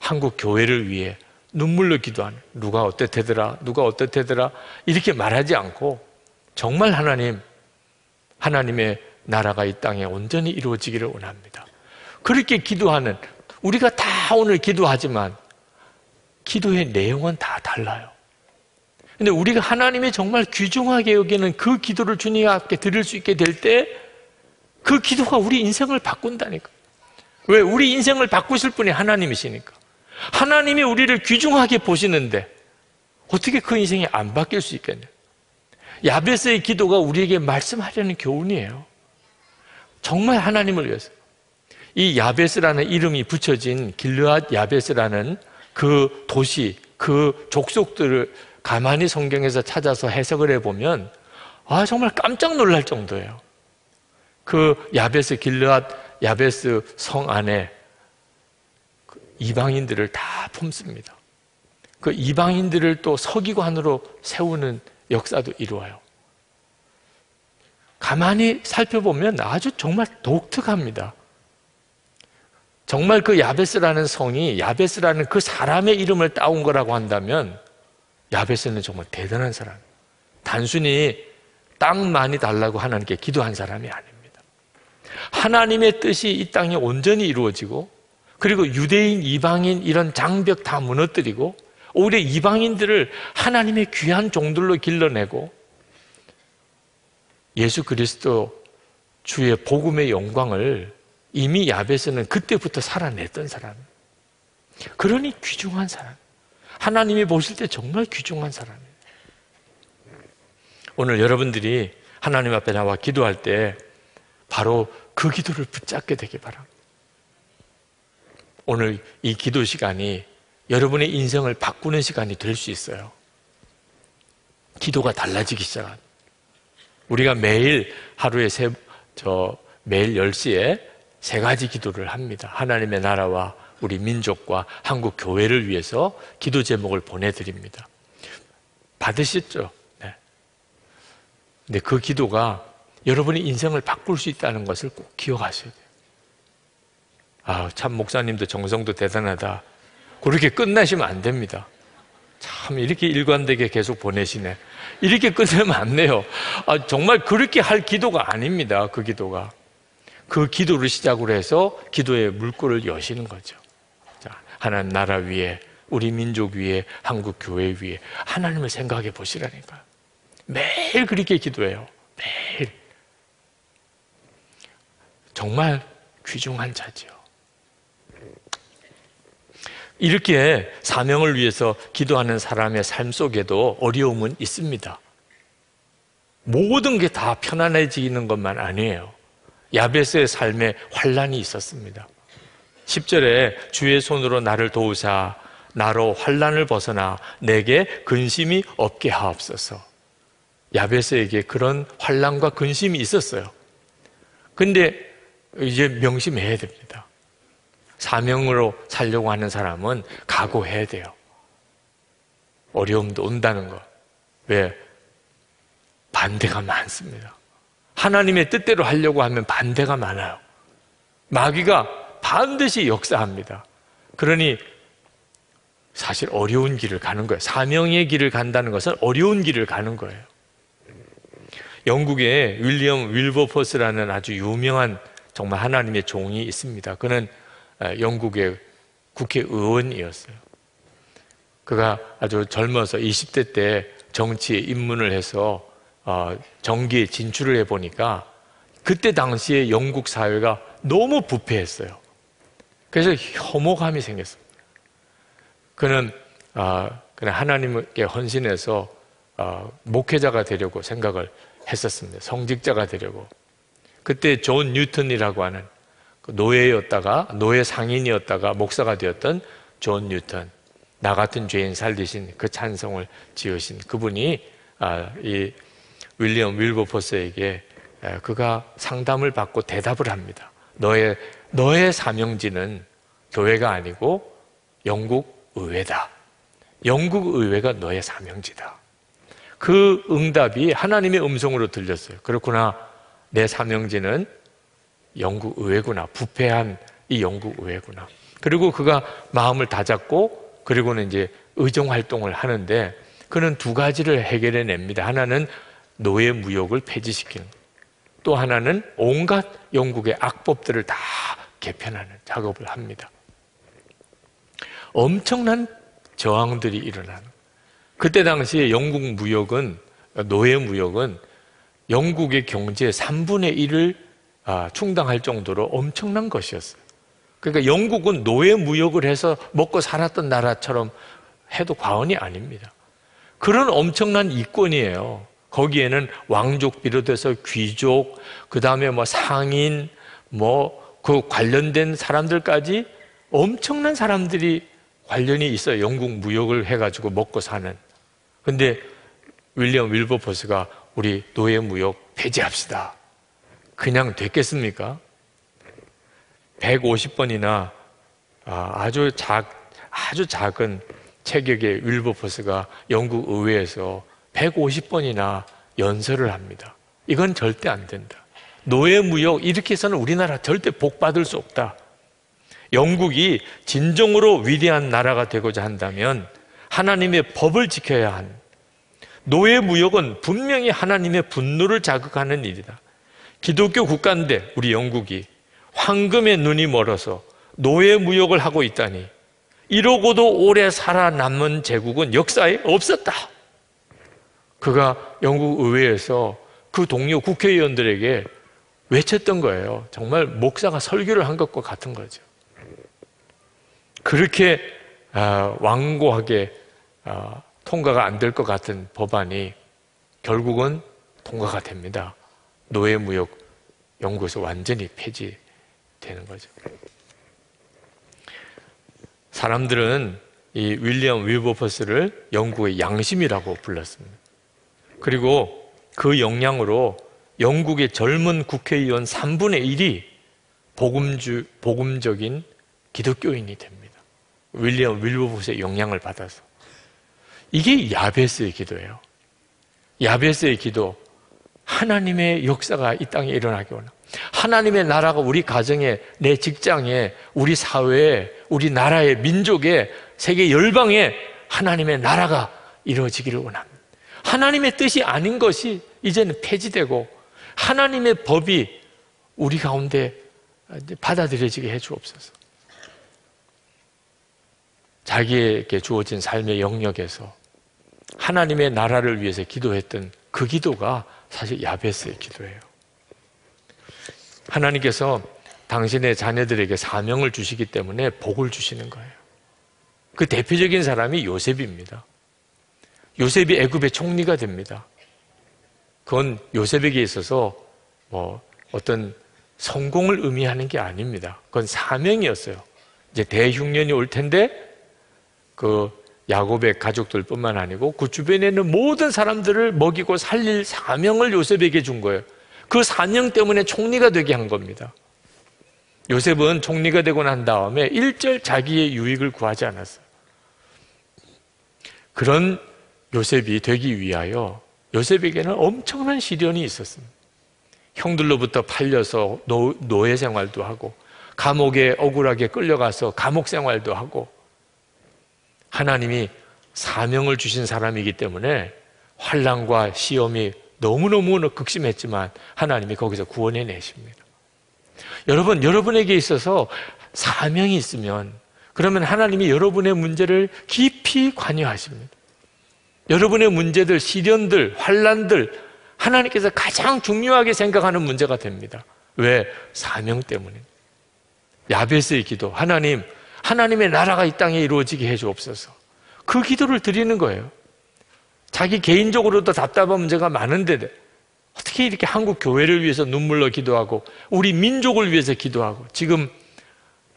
한국 교회를 위해 눈물로 기도하는, 누가 어떻대더라, 누가 어떻대더라 이렇게 말하지 않고 정말 하나님, 하나님의 나라가 이 땅에 온전히 이루어지기를 원합니다. 그렇게 기도하는, 우리가 다 오늘 기도하지만 기도의 내용은 다 달라요. 근데 우리가 하나님이 정말 귀중하게 여기는 그 기도를 주님 앞에 드릴 수 있게 될 때 그 기도가 우리 인생을 바꾼다니까. 왜? 우리 인생을 바꾸실 분이 하나님이시니까. 하나님이 우리를 귀중하게 보시는데 어떻게 그 인생이 안 바뀔 수 있겠냐. 야베스의 기도가 우리에게 말씀하려는 교훈이에요. 정말 하나님을 위해서. 이 야베스라는 이름이 붙여진 길르앗 야베스라는 그 도시, 그 족속들을 가만히 성경에서 찾아서 해석을 해보면 아, 정말 깜짝 놀랄 정도예요. 그 야베스, 길르앗 야베스 성 안에 이방인들을 다 품습니다. 그 이방인들을 또 서기관으로 세우는 역사도 이루어요. 가만히 살펴보면 아주 정말 독특합니다. 정말 그 야베스라는 성이 야베스라는 그 사람의 이름을 따온 거라고 한다면 야베스는 정말 대단한 사람이에요. 단순히 땅 많이 달라고 하나님께 기도한 사람이 아닙니다. 하나님의 뜻이 이 땅에 온전히 이루어지고, 그리고 유대인, 이방인 이런 장벽 다 무너뜨리고 오히려 이방인들을 하나님의 귀한 종들로 길러내고 예수 그리스도 주의 복음의 영광을 이미 야베스는 그때부터 살아냈던 사람. 그러니 귀중한 사람. 하나님이 보실 때 정말 귀중한 사람이에요. 오늘 여러분들이 하나님 앞에 나와 기도할 때 바로 그 기도를 붙잡게 되길 바랍니다. 오늘 이 기도 시간이 여러분의 인생을 바꾸는 시간이 될 수 있어요. 기도가 달라지기 시작합니다. 우리가 매일 하루에 세, 저 매일 열 시에 세 가지 기도를 합니다. 하나님의 나라와 우리 민족과 한국 교회를 위해서 기도 제목을 보내드립니다. 받으셨죠? 네. 근데 그 기도가 여러분의 인생을 바꿀 수 있다는 것을 꼭 기억하셔야 돼요. 아, 참 목사님도 정성도 대단하다. 그렇게 끝나시면 안 됩니다. 참 이렇게 일관되게 계속 보내시네. 이렇게 끝내면 안 돼요. 아, 정말 그렇게 할 기도가 아닙니다. 그 기도가. 그 기도를 시작으로 해서 기도의 물꼬를 여시는 거죠. 자, 하나님 나라 위에, 우리 민족 위에, 한국 교회 위에 하나님을 생각해 보시라니까요. 매일 그렇게 기도해요. 매일. 정말 귀중한 자지요. 이렇게 사명을 위해서 기도하는 사람의 삶 속에도 어려움은 있습니다. 모든 게 다 편안해지는 것만 아니에요. 야베스의 삶에 환난이 있었습니다. 십 절에 주의 손으로 나를 도우사 나로 환난을 벗어나 내게 근심이 없게 하옵소서. 야베스에게 그런 환난과 근심이 있었어요. 근데 이제 명심해야 됩니다. 사명으로 살려고 하는 사람은 각오해야 돼요. 어려움도 온다는 것. 왜? 반대가 많습니다. 하나님의 뜻대로 하려고 하면 반대가 많아요. 마귀가 반드시 역사합니다. 그러니 사실 어려운 길을 가는 거예요. 사명의 길을 간다는 것은 어려운 길을 가는 거예요. 영국에 윌리엄 윌버포스라는 아주 유명한 정말 하나님의 종이 있습니다. 그는 영국의 국회의원이었어요. 그가 아주 젊어서 이십 대 때 정치에 입문을 해서 정계에 진출을 해보니까 그때 당시에 영국 사회가 너무 부패했어요. 그래서 혐오감이 생겼습니다. 그는 그냥 하나님께 헌신해서 목회자가 되려고 생각을 했었습니다. 성직자가 되려고. 그때 존 뉴턴이라고 하는 노예였다가 노예 상인이었다가 목사가 되었던 존 뉴턴, 나 같은 죄인 살리신 그 찬송을 지으신 그분이 이 윌리엄 윌버포스에게 그가 상담을 받고 대답을 합니다. 너의 너의 사명지는 교회가 아니고 영국 의회다. 영국 의회가 너의 사명지다. 그 응답이 하나님의 음성으로 들렸어요. 그렇구나, 내 사명지는 영국 의회구나. 부패한 이 영국 의회구나. 그리고 그가 마음을 다잡고 그리고는 이제 의정 활동을 하는데 그는 두 가지를 해결해 냅니다. 하나는 노예 무역을 폐지시키는 것. 또 하나는 온갖 영국의 악법들을 다 개편하는 작업을 합니다. 엄청난 저항들이 일어나는 거예요. 그때 당시에 영국 무역은, 노예 무역은 영국의 경제의 삼분의 일을 아, 충당할 정도로 엄청난 것이었어요. 그러니까 영국은 노예 무역을 해서 먹고 살았던 나라처럼 해도 과언이 아닙니다. 그런 엄청난 이권이에요. 거기에는 왕족 비롯해서 귀족, 그 다음에 뭐 상인, 뭐 그 관련된 사람들까지 엄청난 사람들이 관련이 있어요. 영국 무역을 해가지고 먹고 사는. 근데 윌리엄 윌버포스가 우리 노예 무역 폐지합시다. 그냥 됐겠습니까? 백오십 번이나 아주 작, 아주 작은 체격의 윌버포스가 영국 의회에서 백오십 번이나 연설을 합니다. 이건 절대 안 된다. 노예 무역 이렇게 해서는 우리나라 절대 복받을 수 없다. 영국이 진정으로 위대한 나라가 되고자 한다면 하나님의 법을 지켜야 한. 노예 무역은 분명히 하나님의 분노를 자극하는 일이다. 기독교 국가인데 우리 영국이 황금의 눈이 멀어서 노예 무역을 하고 있다니, 이러고도 오래 살아남은 제국은 역사에 없었다. 그가 영국 의회에서 그 동료 국회의원들에게 외쳤던 거예요. 정말 목사가 설교를 한 것과 같은 거죠. 그렇게 완고하게 통과가 안 될 것 같은 법안이 결국은 통과가 됩니다. 노예 무역 영국에서 완전히 폐지되는 거죠. 사람들은 이 윌리엄 윌버포스를 영국의 양심이라고 불렀습니다. 그리고 그 영향으로 영국의 젊은 국회의원 삼분의 일이 복음주, 복음적인 기독교인이 됩니다. 윌리엄 윌버포스의 영향을 받아서. 이게 야베스의 기도예요. 야베스의 기도. 하나님의 역사가 이 땅에 일어나게 오나, 하나님의 나라가 우리 가정에, 내 직장에, 우리 사회에, 우리 나라에, 민족에, 세계 열방에 하나님의 나라가 이루어지기를 원합니다. 하나님의 뜻이 아닌 것이 이제는 폐지되고 하나님의 법이 우리 가운데 받아들여지게 해주옵소서. 자기에게 주어진 삶의 영역에서 하나님의 나라를 위해서 기도했던 그 기도가 사실 야베스의 기도예요. 하나님께서 당신의 자녀들에게 사명을 주시기 때문에 복을 주시는 거예요. 그 대표적인 사람이 요셉입니다. 요셉이 애굽의 총리가 됩니다. 그건 요셉에게 있어서 뭐 어떤 성공을 의미하는 게 아닙니다. 그건 사명이었어요. 이제 대흉년이 올 텐데 그 야곱의 가족들뿐만 아니고 그 주변에 있는 모든 사람들을 먹이고 살릴 사명을 요셉에게 준 거예요. 그 사명 때문에 총리가 되게 한 겁니다. 요셉은 총리가 되고 난 다음에 일절 자기의 유익을 구하지 않았어요. 그런 요셉이 되기 위하여 요셉에게는 엄청난 시련이 있었습니다. 형들로부터 팔려서 노, 노예 생활도 하고 감옥에 억울하게 끌려가서 감옥 생활도 하고, 하나님이 사명을 주신 사람이기 때문에 환난과 시험이 너무너무 극심했지만 하나님이 거기서 구원해 내십니다. 여러분, 여러분에게 있어서 사명이 있으면 그러면 하나님이 여러분의 문제를 깊이 관여하십니다. 여러분의 문제들, 시련들, 환난들 하나님께서 가장 중요하게 생각하는 문제가 됩니다. 왜? 사명 때문에. 야베스의 기도, 하나님, 하나님의 나라가 이 땅에 이루어지게 해주옵소서. 그 기도를 드리는 거예요. 자기 개인적으로도 답답한 문제가 많은데 어떻게 이렇게 한국 교회를 위해서 눈물로 기도하고 우리 민족을 위해서 기도하고, 지금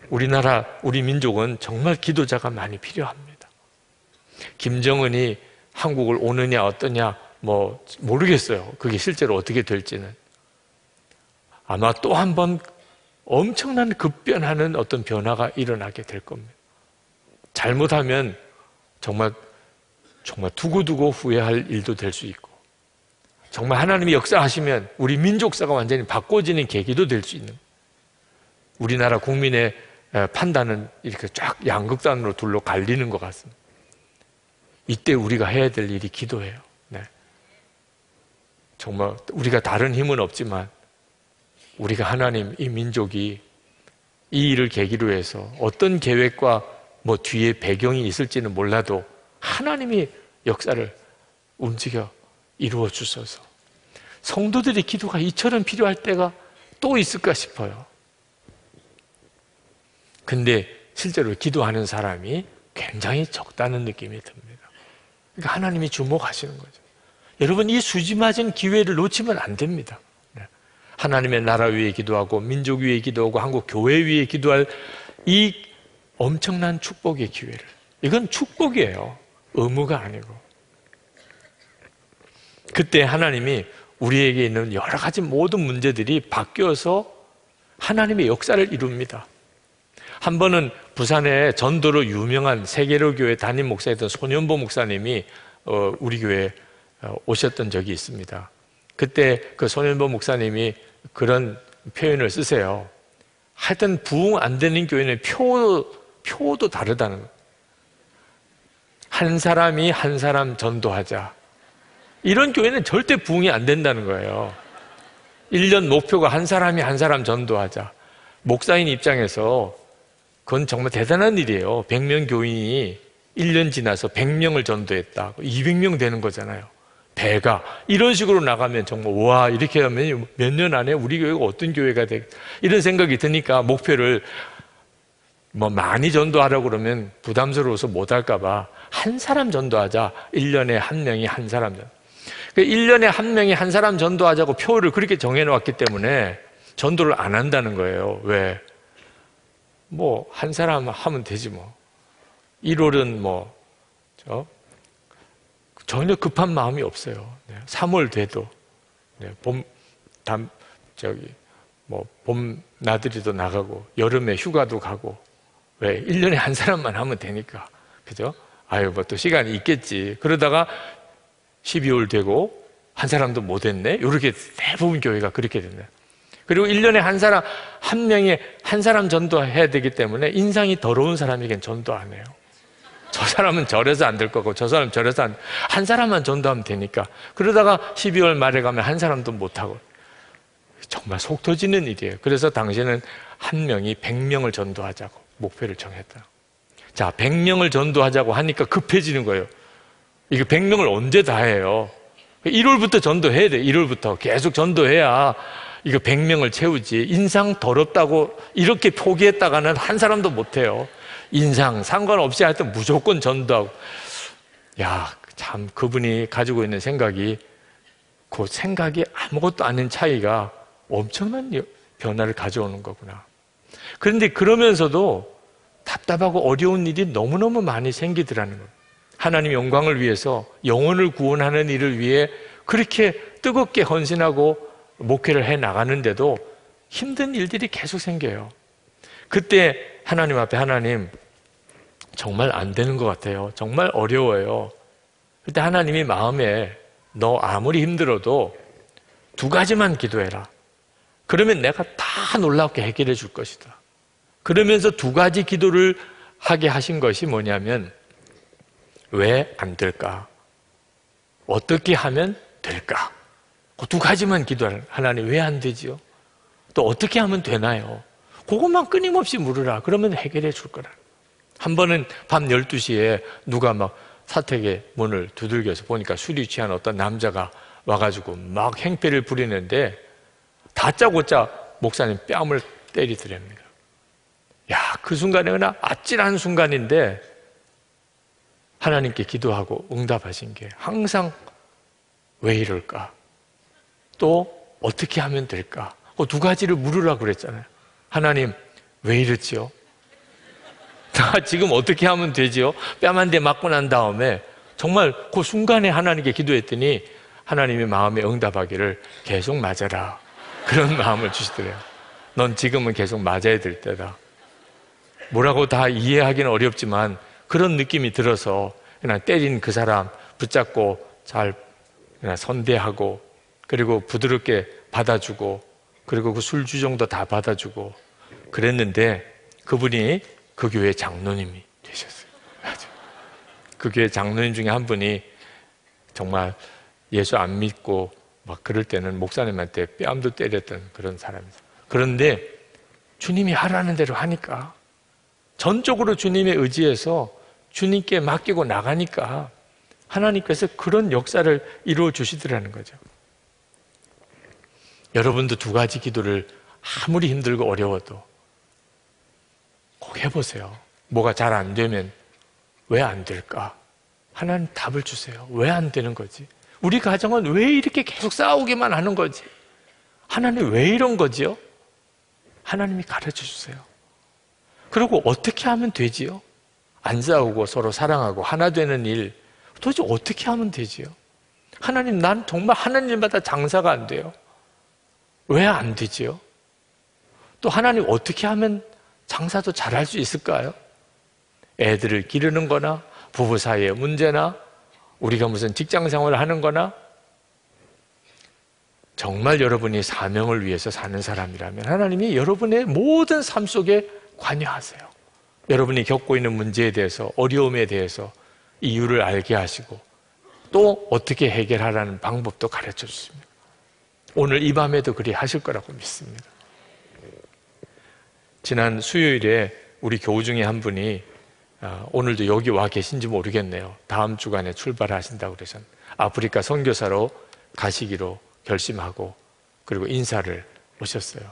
우리나라, 우리 민족은 정말 기도자가 많이 필요합니다. 김정은이 한국을 오느냐 어떠냐 뭐 모르겠어요. 그게 실제로 어떻게 될지는. 아마 또 한 번 엄청난 급변하는 어떤 변화가 일어나게 될 겁니다. 잘못하면 정말 정말 두고두고 후회할 일도 될 수 있고, 정말 하나님이 역사하시면 우리 민족사가 완전히 바꿔지는 계기도 될 수 있는, 우리나라 국민의 판단은 이렇게 쫙 양극단으로 둘로 갈리는 것 같습니다. 이때 우리가 해야 될 일이 기도예요. 네. 정말 우리가 다른 힘은 없지만 우리가 하나님, 이 민족이 이 일을 계기로 해서 어떤 계획과 뭐 뒤에 배경이 있을지는 몰라도 하나님이 역사를 움직여 이루어 주소서. 성도들의 기도가 이처럼 필요할 때가 또 있을까 싶어요. 근데 실제로 기도하는 사람이 굉장히 적다는 느낌이 듭니다. 그러니까 하나님이 주목하시는 거죠. 여러분, 이 수지맞은 기회를 놓치면 안 됩니다. 하나님의 나라 위에 기도하고 민족 위에 기도하고 한국 교회 위에 기도할 이 엄청난 축복의 기회를, 이건 축복이에요. 의무가 아니고. 그때 하나님이 우리에게 있는 여러 가지 모든 문제들이 바뀌어서 하나님의 역사를 이룹니다. 한 번은 부산에 전도로 유명한 세계로교회 담임 목사였던 손현보 목사님이 우리 교회에 오셨던 적이 있습니다. 그때 그 손현보 목사님이 그런 표현을 쓰세요. 하여튼 부흥 안 되는 교회는 표, 표도 다르다는 거예요. 한 사람이 한 사람 전도하자. 이런 교회는 절대 부흥이 안 된다는 거예요. 일 년 목표가 한 사람이 한 사람 전도하자. 목사인 입장에서 그건 정말 대단한 일이에요. 백 명 교인이 일 년 지나서 백 명을 전도했다. 이백 명 되는 거잖아요. 배가 이런 식으로 나가면 정말 와, 이렇게 하면 몇 년 안에 우리 교회가 어떤 교회가 되겠다 이런 생각이 드니까 목표를 뭐 많이 전도하라고 그러면 부담스러워서 못할까 봐 한 사람 전도하자. 일 년에 한 명이 한 사람 전도. 일 년에 한 명이 한 사람 전도하자고 표를 그렇게 정해놓았기 때문에 전도를 안 한다는 거예요. 왜? 뭐 한 사람 하면 되지 뭐. 일월은 뭐 저 전혀 급한 마음이 없어요. 삼월 돼도 봄, 담, 저기 뭐 봄 나들이도 나가고 여름에 휴가도 가고. 왜? 일 년에 한 사람만 하면 되니까. 그죠? 아유, 뭐 또 시간이 있겠지. 그러다가 십이월 되고 한 사람도 못 했네. 이렇게 대부분 교회가 그렇게 됐네. 그리고 일 년에 한 사람, 한 명에 한 사람 전도해야 되기 때문에 인상이 더러운 사람에겐 전도 안 해요. 저 사람은 절에서 안 될 거고 저 사람은 절에서 안, 한 사람만 전도하면 되니까. 그러다가 십이월 말에 가면 한 사람도 못 하고. 정말 속 터지는 일이에요. 그래서 당신은 한 명이 백 명을 전도하자고 목표를 정했다. 자, 백 명을 전도하자고 하니까 급해지는 거예요. 이게 백 명을 언제 다 해요? 일월부터 전도해야 돼. 일월부터 계속 전도해야 이거 백 명을 채우지. 인상 더럽다고 이렇게 포기했다가는 한 사람도 못해요. 인상 상관없이 하여튼 무조건 전도하고. 야, 참 그분이 가지고 있는 생각이, 그 생각이 아무것도 아닌 차이가 엄청난 변화를 가져오는 거구나. 그런데 그러면서도 답답하고 어려운 일이 너무너무 많이 생기더라는 거예요. 하나님 영광을 위해서, 영혼을 구원하는 일을 위해 그렇게 뜨겁게 헌신하고 목회를 해나가는데도 힘든 일들이 계속 생겨요. 그때 하나님 앞에, 하나님 정말 안 되는 것 같아요. 정말 어려워요. 그때 하나님이 마음에, 너 아무리 힘들어도 두 가지만 기도해라. 그러면 내가 다 놀랍게 해결해 줄 것이다. 그러면서 두 가지 기도를 하게 하신 것이 뭐냐면, 왜 안 될까? 어떻게 하면 될까? 그 두 가지만 기도하라. 하나님 왜 안 되지요? 또 어떻게 하면 되나요? 그것만 끊임없이 물으라. 그러면 해결해 줄 거라. 한 번은 밤 열두 시에 누가 막 사택의 문을 두들겨서 보니까 술이 취한 어떤 남자가 와가지고 막 행패를 부리는데 다짜고짜 목사님 뺨을 때리더랍니다. 야, 그 순간에 그냥 아찔한 순간인데 하나님께 기도하고 응답하신 게 항상 왜 이럴까? 또 어떻게 하면 될까? 그 두 가지를 물으라고 그랬잖아요. 하나님 왜 이랬지요? 나 지금 어떻게 하면 되지요? 뺨 한 대 맞고 난 다음에 정말 그 순간에 하나님께 기도했더니 하나님의 마음에 응답하기를 계속 맞아라, 그런 마음을 주시더래요. 넌 지금은 계속 맞아야 될 때다. 뭐라고 다 이해하기는 어렵지만 그런 느낌이 들어서 그냥 때린 그 사람 붙잡고 잘 그냥 선대하고, 그리고 부드럽게 받아주고, 그리고 그 술주정도 다 받아주고 그랬는데 그분이 그 교회 장로님이 되셨어요. 그 교회 장로님 중에 한 분이 정말 예수 안 믿고 막 그럴 때는 목사님한테 뺨도 때렸던 그런 사람이죠. 그런데 주님이 하라는 대로 하니까, 전적으로 주님의 의지에서 주님께 맡기고 나가니까 하나님께서 그런 역사를 이루어 주시더라는 거죠. 여러분도 두 가지 기도를 아무리 힘들고 어려워도 꼭 해보세요. 뭐가 잘 안 되면 왜 안 될까? 하나님 답을 주세요. 왜 안 되는 거지? 우리 가정은 왜 이렇게 계속 싸우기만 하는 거지? 하나님 왜 이런 거지요? 하나님이 가르쳐 주세요. 그리고 어떻게 하면 되지요? 안 싸우고 서로 사랑하고 하나 되는 일, 도대체 어떻게 하면 되지요? 하나님, 난 정말 하는 일마다 장사가 안 돼요. 왜 안 되지요? 또 하나님 어떻게 하면 장사도 잘할 수 있을까요? 애들을 기르는 거나 부부 사이의 문제나 우리가 무슨 직장 생활을 하는 거나. 정말 여러분이 사명을 위해서 사는 사람이라면 하나님이 여러분의 모든 삶 속에 관여하세요. 여러분이 겪고 있는 문제에 대해서, 어려움에 대해서 이유를 알게 하시고 또 어떻게 해결하라는 방법도 가르쳐 주십니다. 오늘 이 밤에도 그리 하실 거라고 믿습니다. 지난 수요일에 우리 교우 중에 한 분이, 아, 오늘도 여기 와 계신지 모르겠네요. 다음 주간에 출발하신다고 그래서 아프리카 선교사로 가시기로 결심하고 그리고 인사를 오셨어요.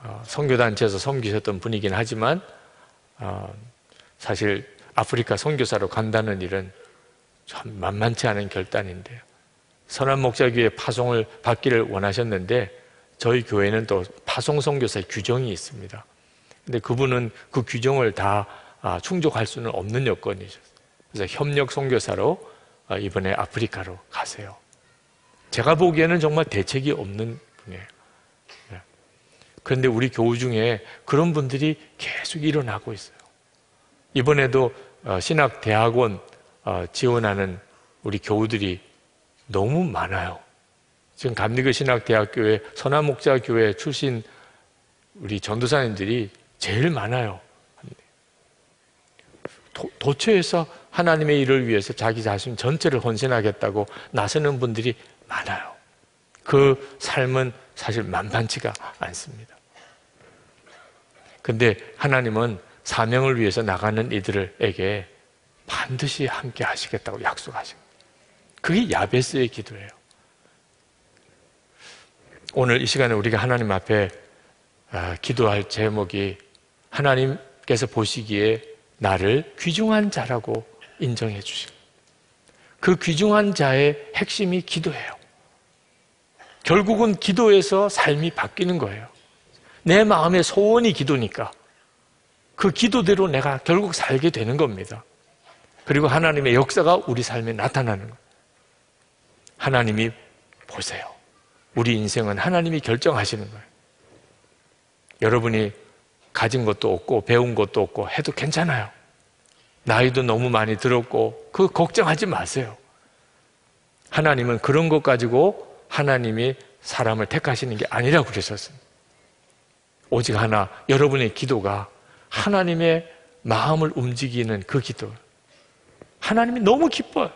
어, 선교단체에서 섬기셨던 분이긴 하지만 어, 사실 아프리카 선교사로 간다는 일은 참 만만치 않은 결단인데요. 선한목자교회 파송을 받기를 원하셨는데 저희 교회는 또 파송 선교사의 규정이 있습니다. 근데 그분은 그 규정을 다 아, 충족할 수는 없는 여건이셨어요. 그래서 협력 선교사로 이번에 아프리카로 가세요. 제가 보기에는 정말 대책이 없는 분이에요. 그런데 우리 교우 중에 그런 분들이 계속 일어나고 있어요. 이번에도 신학대학원 지원하는 우리 교우들이 너무 많아요. 지금 감리교 신학대학교에 선한목자교회 출신 우리 전도사님들이 제일 많아요. 도처에서 하나님의 일을 위해서 자기 자신 전체를 헌신하겠다고 나서는 분들이 많아요. 그 삶은 사실 만만치가 않습니다. 근데 하나님은 사명을 위해서 나가는 이들에게 반드시 함께 하시겠다고 약속하신 거예요. 그게 야베스의 기도예요. 오늘 이 시간에 우리가 하나님 앞에 기도할 제목이 하나님께서 보시기에 나를 귀중한 자라고 인정해 주시고 그 귀중한 자의 핵심이 기도예요. 결국은 기도에서 삶이 바뀌는 거예요. 내 마음의 소원이 기도니까 그 기도대로 내가 결국 살게 되는 겁니다. 그리고 하나님의 역사가 우리 삶에 나타나는 거예요. 하나님이 보세요. 우리 인생은 하나님이 결정하시는 거예요. 여러분이 가진 것도 없고 배운 것도 없고 해도 괜찮아요. 나이도 너무 많이 들었고 그거 걱정하지 마세요. 하나님은 그런 것 가지고 하나님이 사람을 택하시는 게 아니라고 그러셨습니다. 오직 하나, 여러분의 기도가 하나님의 마음을 움직이는 그 기도, 하나님이 너무 기뻐요.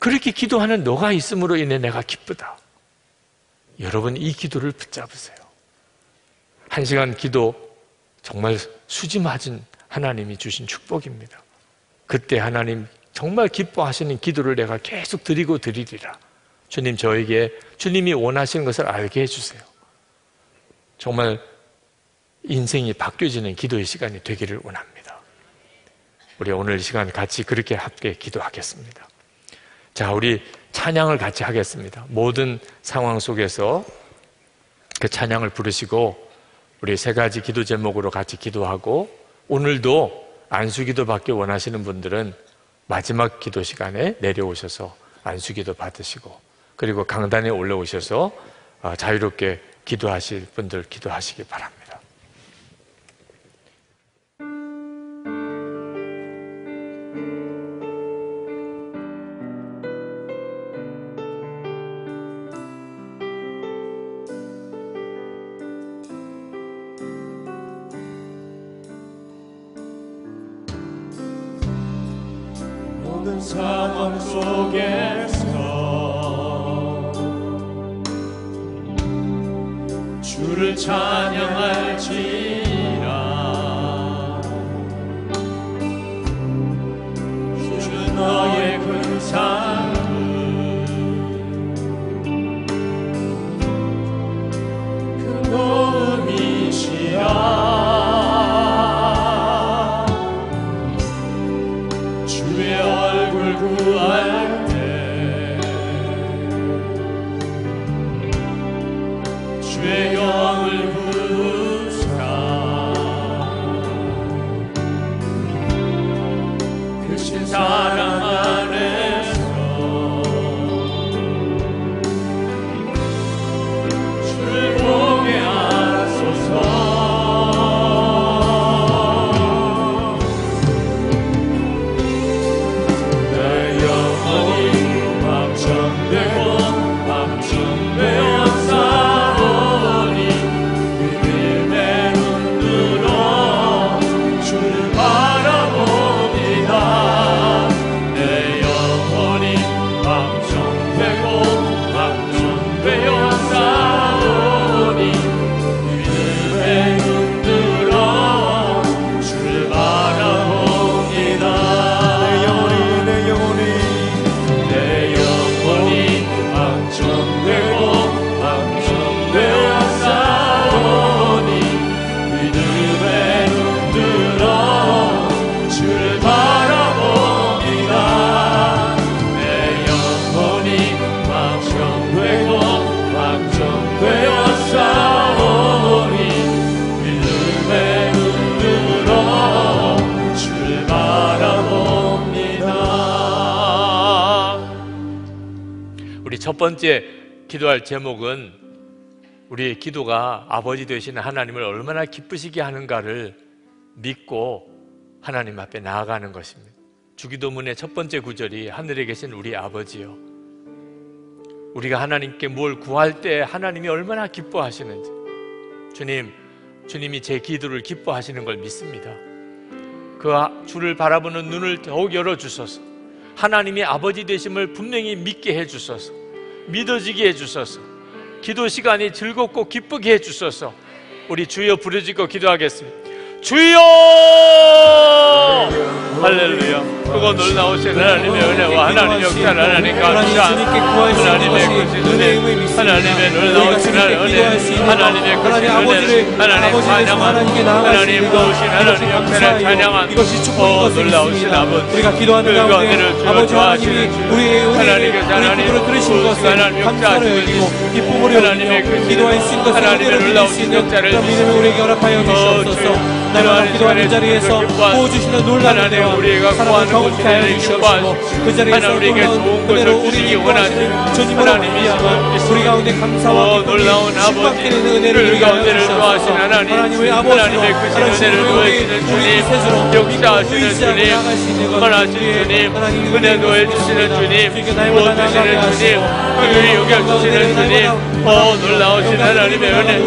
그렇게 기도하는 너가 있음으로 인해 내가 기쁘다. 여러분 이 기도를 붙잡으세요. 한 시간 기도 정말 수지맞은 하나님이 주신 축복입니다. 그때 하나님 정말 기뻐하시는 기도를 내가 계속 드리고 드리리라. 주님, 저에게 주님이 원하시는 것을 알게 해주세요. 정말 인생이 바뀌어지는 기도의 시간이 되기를 원합니다. 우리 오늘 이 시간 같이 그렇게 함께 기도하겠습니다. 자, 우리 찬양을 같이 하겠습니다. 모든 상황 속에서 그 찬양을 부르시고 우리 세 가지 기도 제목으로 같이 기도하고 오늘도 안수기도받기 원하시는 분들은 마지막 기도 시간에 내려오셔서 안수기도 받으시고 그리고 강단에 올라오셔서 자유롭게 기도하실 분들 기도하시기 바랍니다. 상황 속에서 주를 찬양할지라. 주는 너의 큰 삶을 그 도움이시여. 첫 번째 기도할 제목은 우리의 기도가 아버지 되시는 하나님을 얼마나 기쁘시게 하는가를 믿고 하나님 앞에 나아가는 것입니다. 주기도문의 첫 번째 구절이 하늘에 계신 우리 아버지요. 우리가 하나님께 뭘 구할 때 하나님이 얼마나 기뻐하시는지. 주님, 주님이 제 기도를 기뻐하시는 걸 믿습니다. 그 주를 바라보는 눈을 더욱 열어주소서. 하나님이 아버지 되심을 분명히 믿게 해주소서. 믿어지게 해주소서. 기도 시간이 즐겁고 기쁘게 해주소서. 우리 주여 부르짖고 기도하겠습니다. 주여! 할렐루야. 크고 놀라우신 하나님의 은혜와 하나님의 역사를 하나님 감사합니다. 하나님의 크신 은혜, 하나님의 놀라우신 은혜, 하나님의 크신 은혜를 하나님 찬양하는, 하나님 도우신 하나님 역사를 찬양하는 오 놀라우신 아버지, 그 은혜를 주여 좋아하시는 주 하나님의 하나님 역사하시는 주 하나님의 크신 하나님의 놀라우신 역사를 주시옵소서. 나라와 기도하는 자리에서 보호주시는 놀라운 사랑을 경험케 하여 주시옵시고, 그 자리에서 놀라운 은혜로 우리에게 원하시는 주님을 아니면 우리 가운데 감사와 놀라운 아버지 은혜를 주시옵소서. 하나님의 아버지 하나님의 크신 은혜를 보여주시는 주님, 역사하시는 주님, 선하신 주님, 은혜 도해주시는 주님, 보호주시는 주님, 긍휼히 여겨주시는 주님, 오 놀라우신 하나님의 은혜, 오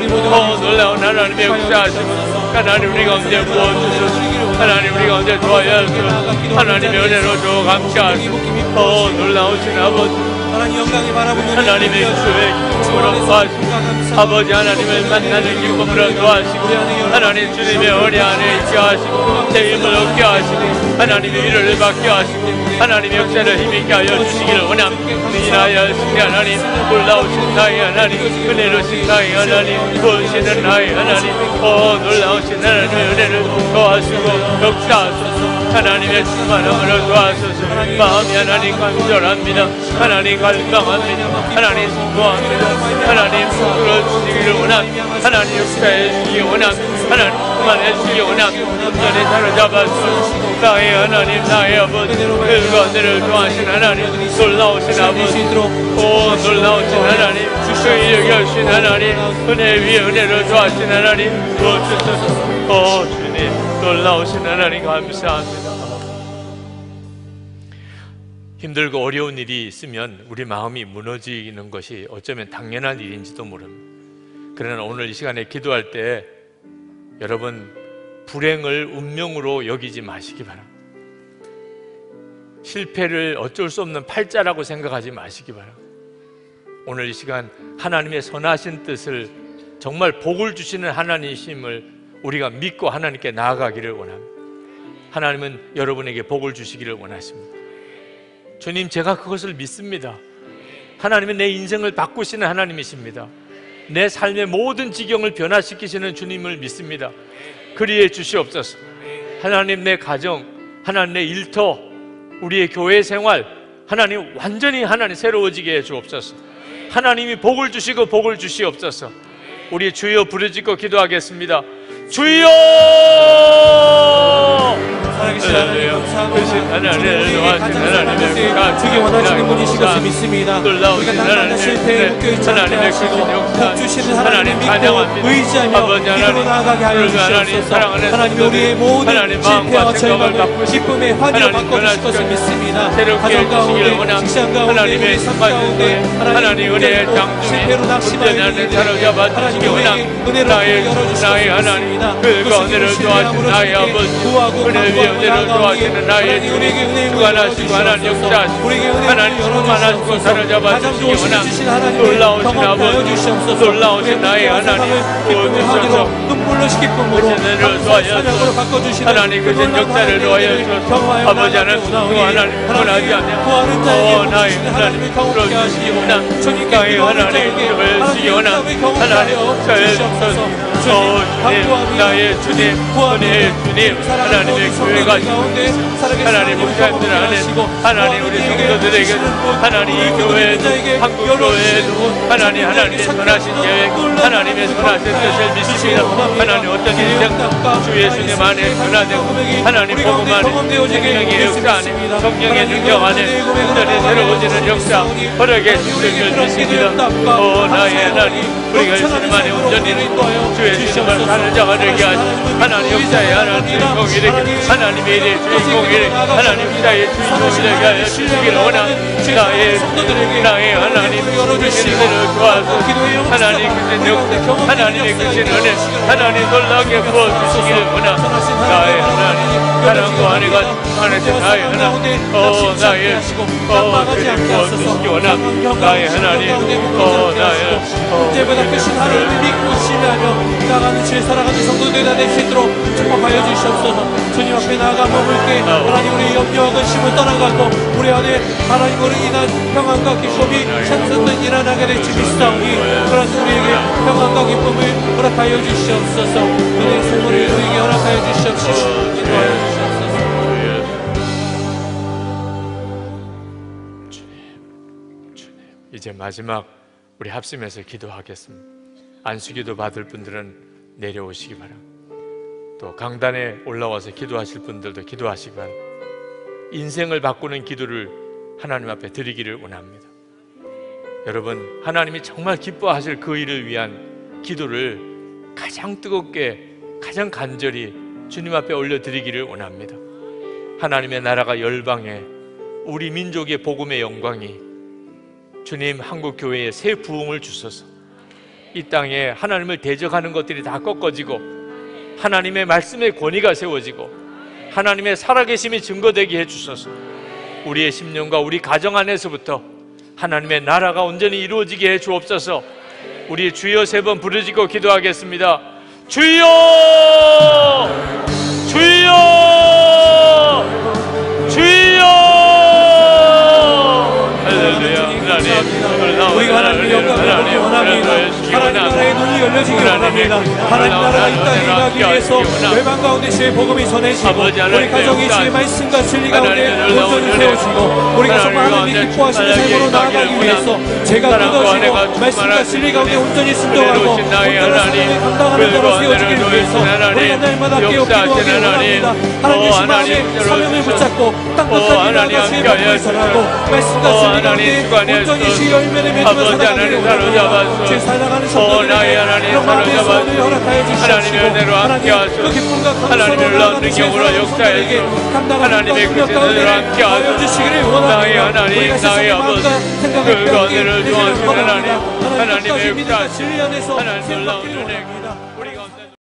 놀라운 하나님의 역사하시는 하나님 우리 가운데 부어주시옵소서. 하나님 우리 가운데 도와야 주옵소서. 하나님의 은혜로 주 감사하옵소서. 오 놀라우신 아버지, 하나님의 주의 기쁨으로 도와주시고, 아버지 하나님을 만나는 기쁨으로 도와주시고, 하나님 주님의 은혜 안에 있게 하시고, 제 힘을 얻게 하시고, 하나님의 위로를 받게 하시고, 하나님의 역사를 힘있게 하여 주시기를 원합니다. 인하여 신의 하나님, 놀라우신 나의 하나님, 은혜로신 나의 하나님, 도우시는 나의 하나님, 오 놀라우신 하나님의 은혜를 도와주시고 역사하소서. 하나님의 충만함으로 도와주소서. 마음이 하나님 간절합니다. 하나님 갈망합니다. 하나님 수고합니다. 하나님 들어주시기를 원합니다. 하나님 역사해 주시기 원합니다. 하나님 충만해 주시기 원합니다. 전에 사로잡아주소서. 나의 하나님, 나의 아버지, 일과 내를 도와주신 하나님, 놀라우신 아버지, 오 놀라우신 하나님, 주의 여겨주신 하나님, 은혜 위에 은혜를 도와주신 하나님, 도와주소서. 오 주님, 놀라우신 하나님 감사합니다. 힘들고 어려운 일이 있으면 우리 마음이 무너지는 것이 어쩌면 당연한 일인지도 모릅니다. 그러나 오늘 이 시간에 기도할 때 여러분 불행을 운명으로 여기지 마시기 바랍니다. 실패를 어쩔 수 없는 팔자라고 생각하지 마시기 바랍니다. 오늘 이 시간 하나님의 선하신 뜻을, 정말 복을 주시는 하나님이심을 우리가 믿고 하나님께 나아가기를 원합니다. 하나님은 여러분에게 복을 주시기를 원하십니다. 주님, 제가 그것을 믿습니다. 하나님은 내 인생을 바꾸시는 하나님이십니다. 내 삶의 모든 지경을 변화시키시는 주님을 믿습니다. 그리해 주시옵소서. 하나님, 내 가정, 하나님 내 일터, 우리의 교회 생활, 하나님 완전히 하나님 새로워지게 해 주옵소서. 하나님이 복을 주시고 복을 주시옵소서. 우리 주여 부르짖고 기도하겠습니다. 주여! 살아계신 하나님 감사합니다. 우리에게 가장 사랑하시고 주기 원하시는 분이신 것을 믿습니다. 우리가 당당한 실패에 묶여있지 않게 하시고 복주시는 하나님 믿고 의지하며 믿음으로 나아가게 하여 주시옵소서. 하나님, 우리의 모든 실패와 절망을 기쁨의 환희로 바꿔주실 것을 믿습니다. 가정 가운데, 직장 가운데, 우리의 삶 가운데 하나님 은혜의 장중에 문제나는 사로잡아 주시기 원합니다. 나의 나의 하나님, 그가 은혜를 도와주신 나의 아버지, 은혜 위에 은혜를 도와주는 나의 주님, 주관하시고 하나님 역사하시고 하나님 충만하시고 사로잡아 주시기 원합니다. 놀라우신 아버지, 놀라우신 나의 하나님 도와주셔서 눈물로 기쁨으로 은혜를 도와주셔서 하나님 그신 역사를 도와주셔서 아버지 하나님 하나님 원하지 않냐, 오 나의 하나님 들어주시기 원합니다. 나의 하나님 들어주시기 원합니다. 하나님 역사해주셔서 오 주님, 나의 주님, 은혜의 주님, 하나님의 교회가 하나님 목사님들 안에 하나님 우리 성도들에게 하나님 이 교회에도 한국교회에도 하나님 하나님의 선하신 계획, 하나님의 선하신 뜻을 믿습니다. 하나님 어떤 인생도 주 예수님 안에 변화되고 하나님 복음 안에 성령의 역사 안에 성령의 능력 안에 흔들이 새로워지는 역사 허락의 주님을 믿습니다. 오 나의 하나님, 우리가 예수님 안에 온전히 주의 주님을 사는 자가 되게 하시고 하나님 역사의 하나님 주인공이래, 하나님의 일의 주인공이래, 하나님 역사의 주인공이래 하여 주시기를 원합니다. 나의 나의 하나님 주신 은혜를 구하소서. 하나님 그신 역사, 하나님의 그신 은혜, 하나님 놀라게 부어주시기를 원합니다. 나의 하나님 하나님 구하는 것 하나님 나의 하나님 오 나의 오 주님 원하시기 원함 나의 하나님 오 나의 이제보다 크신 하나님을 믿고 신뢰하며 나가는 주의 살아가는 성도들이 다 될 수 있도록 축복하여 주시옵소서. 주님 앞에 나아가 몸을 꿰 하나님 우리 염려와 근심을 떠나가고 우리 안에 하나님으로 인한 평안과 기쁨이 찬송된 일어나게 될지 믿사오니 그러나 우리에게 평안과 기쁨을 허락하여 주시옵소서. 은혜의 선물을 우리에게 허락하여 주시옵소서. 기도하여 주시옵소서. 이제 마지막 우리 합심해서 기도하겠습니다. 안수기도 받을 분들은 내려오시기 바랍니다. 또 강단에 올라와서 기도하실 분들도 기도하시기 바랍니다. 인생을 바꾸는 기도를 하나님 앞에 드리기를 원합니다. 여러분, 하나님이 정말 기뻐하실 그 일을 위한 기도를 가장 뜨겁게 가장 간절히 주님 앞에 올려드리기를 원합니다. 하나님의 나라가 열방에 우리 민족의 복음의 영광이 주님 한국교회에 새 부흥을 주소서. 이 땅에 하나님을 대적하는 것들이 다 꺾어지고 하나님의 말씀의 권위가 세워지고 하나님의 살아계심이 증거되게 해주소서. 우리의 심령과 우리 가정 안에서부터 하나님의 나라가 온전히 이루어지게 해주옵소서. 우리 주여 세 번 부르짖고 기도하겠습니다. 주여! 주여! 주여! 우리가 하나님의 영광을 보기 원합니다. 하나님 나라의 눈이 열려지기 원합니다. 하나님 나라가 이 땅에 일하기 위해서 외방 가운데 주의 복음이 전해지고 우리 가정이 주의 말씀과 진리 가운데 온전히 세워지고 우리가 정말 하나님이 기뻐하시는 삶으로 나아가기 위해서 제가 끊어지고 말씀과 진리 가운데 온전히 순종하고 온전한 삶을 감당하는 대로 세워지기를 위해서 우리가 날마다 깨어 기도하기 원합니다. 하나님의 심방에 사명을 붙잡고 땅 끝까지 나아가 주의 복음을 전하고 말씀과 진리 가운데 온전히 주의 열매를 아버지 하나님 사로잡아서 오 나의 하나님 사로잡아서 하나님의 은혜로 함께하소서. 하나님의 놀라운 능력으로 역사해 하나님의 그 진으로 함께하소서. 나의 하나님 나의 아버지 그 은혜를 주어주신 하나님 하나님의 역사 하나님 놀라운 은혜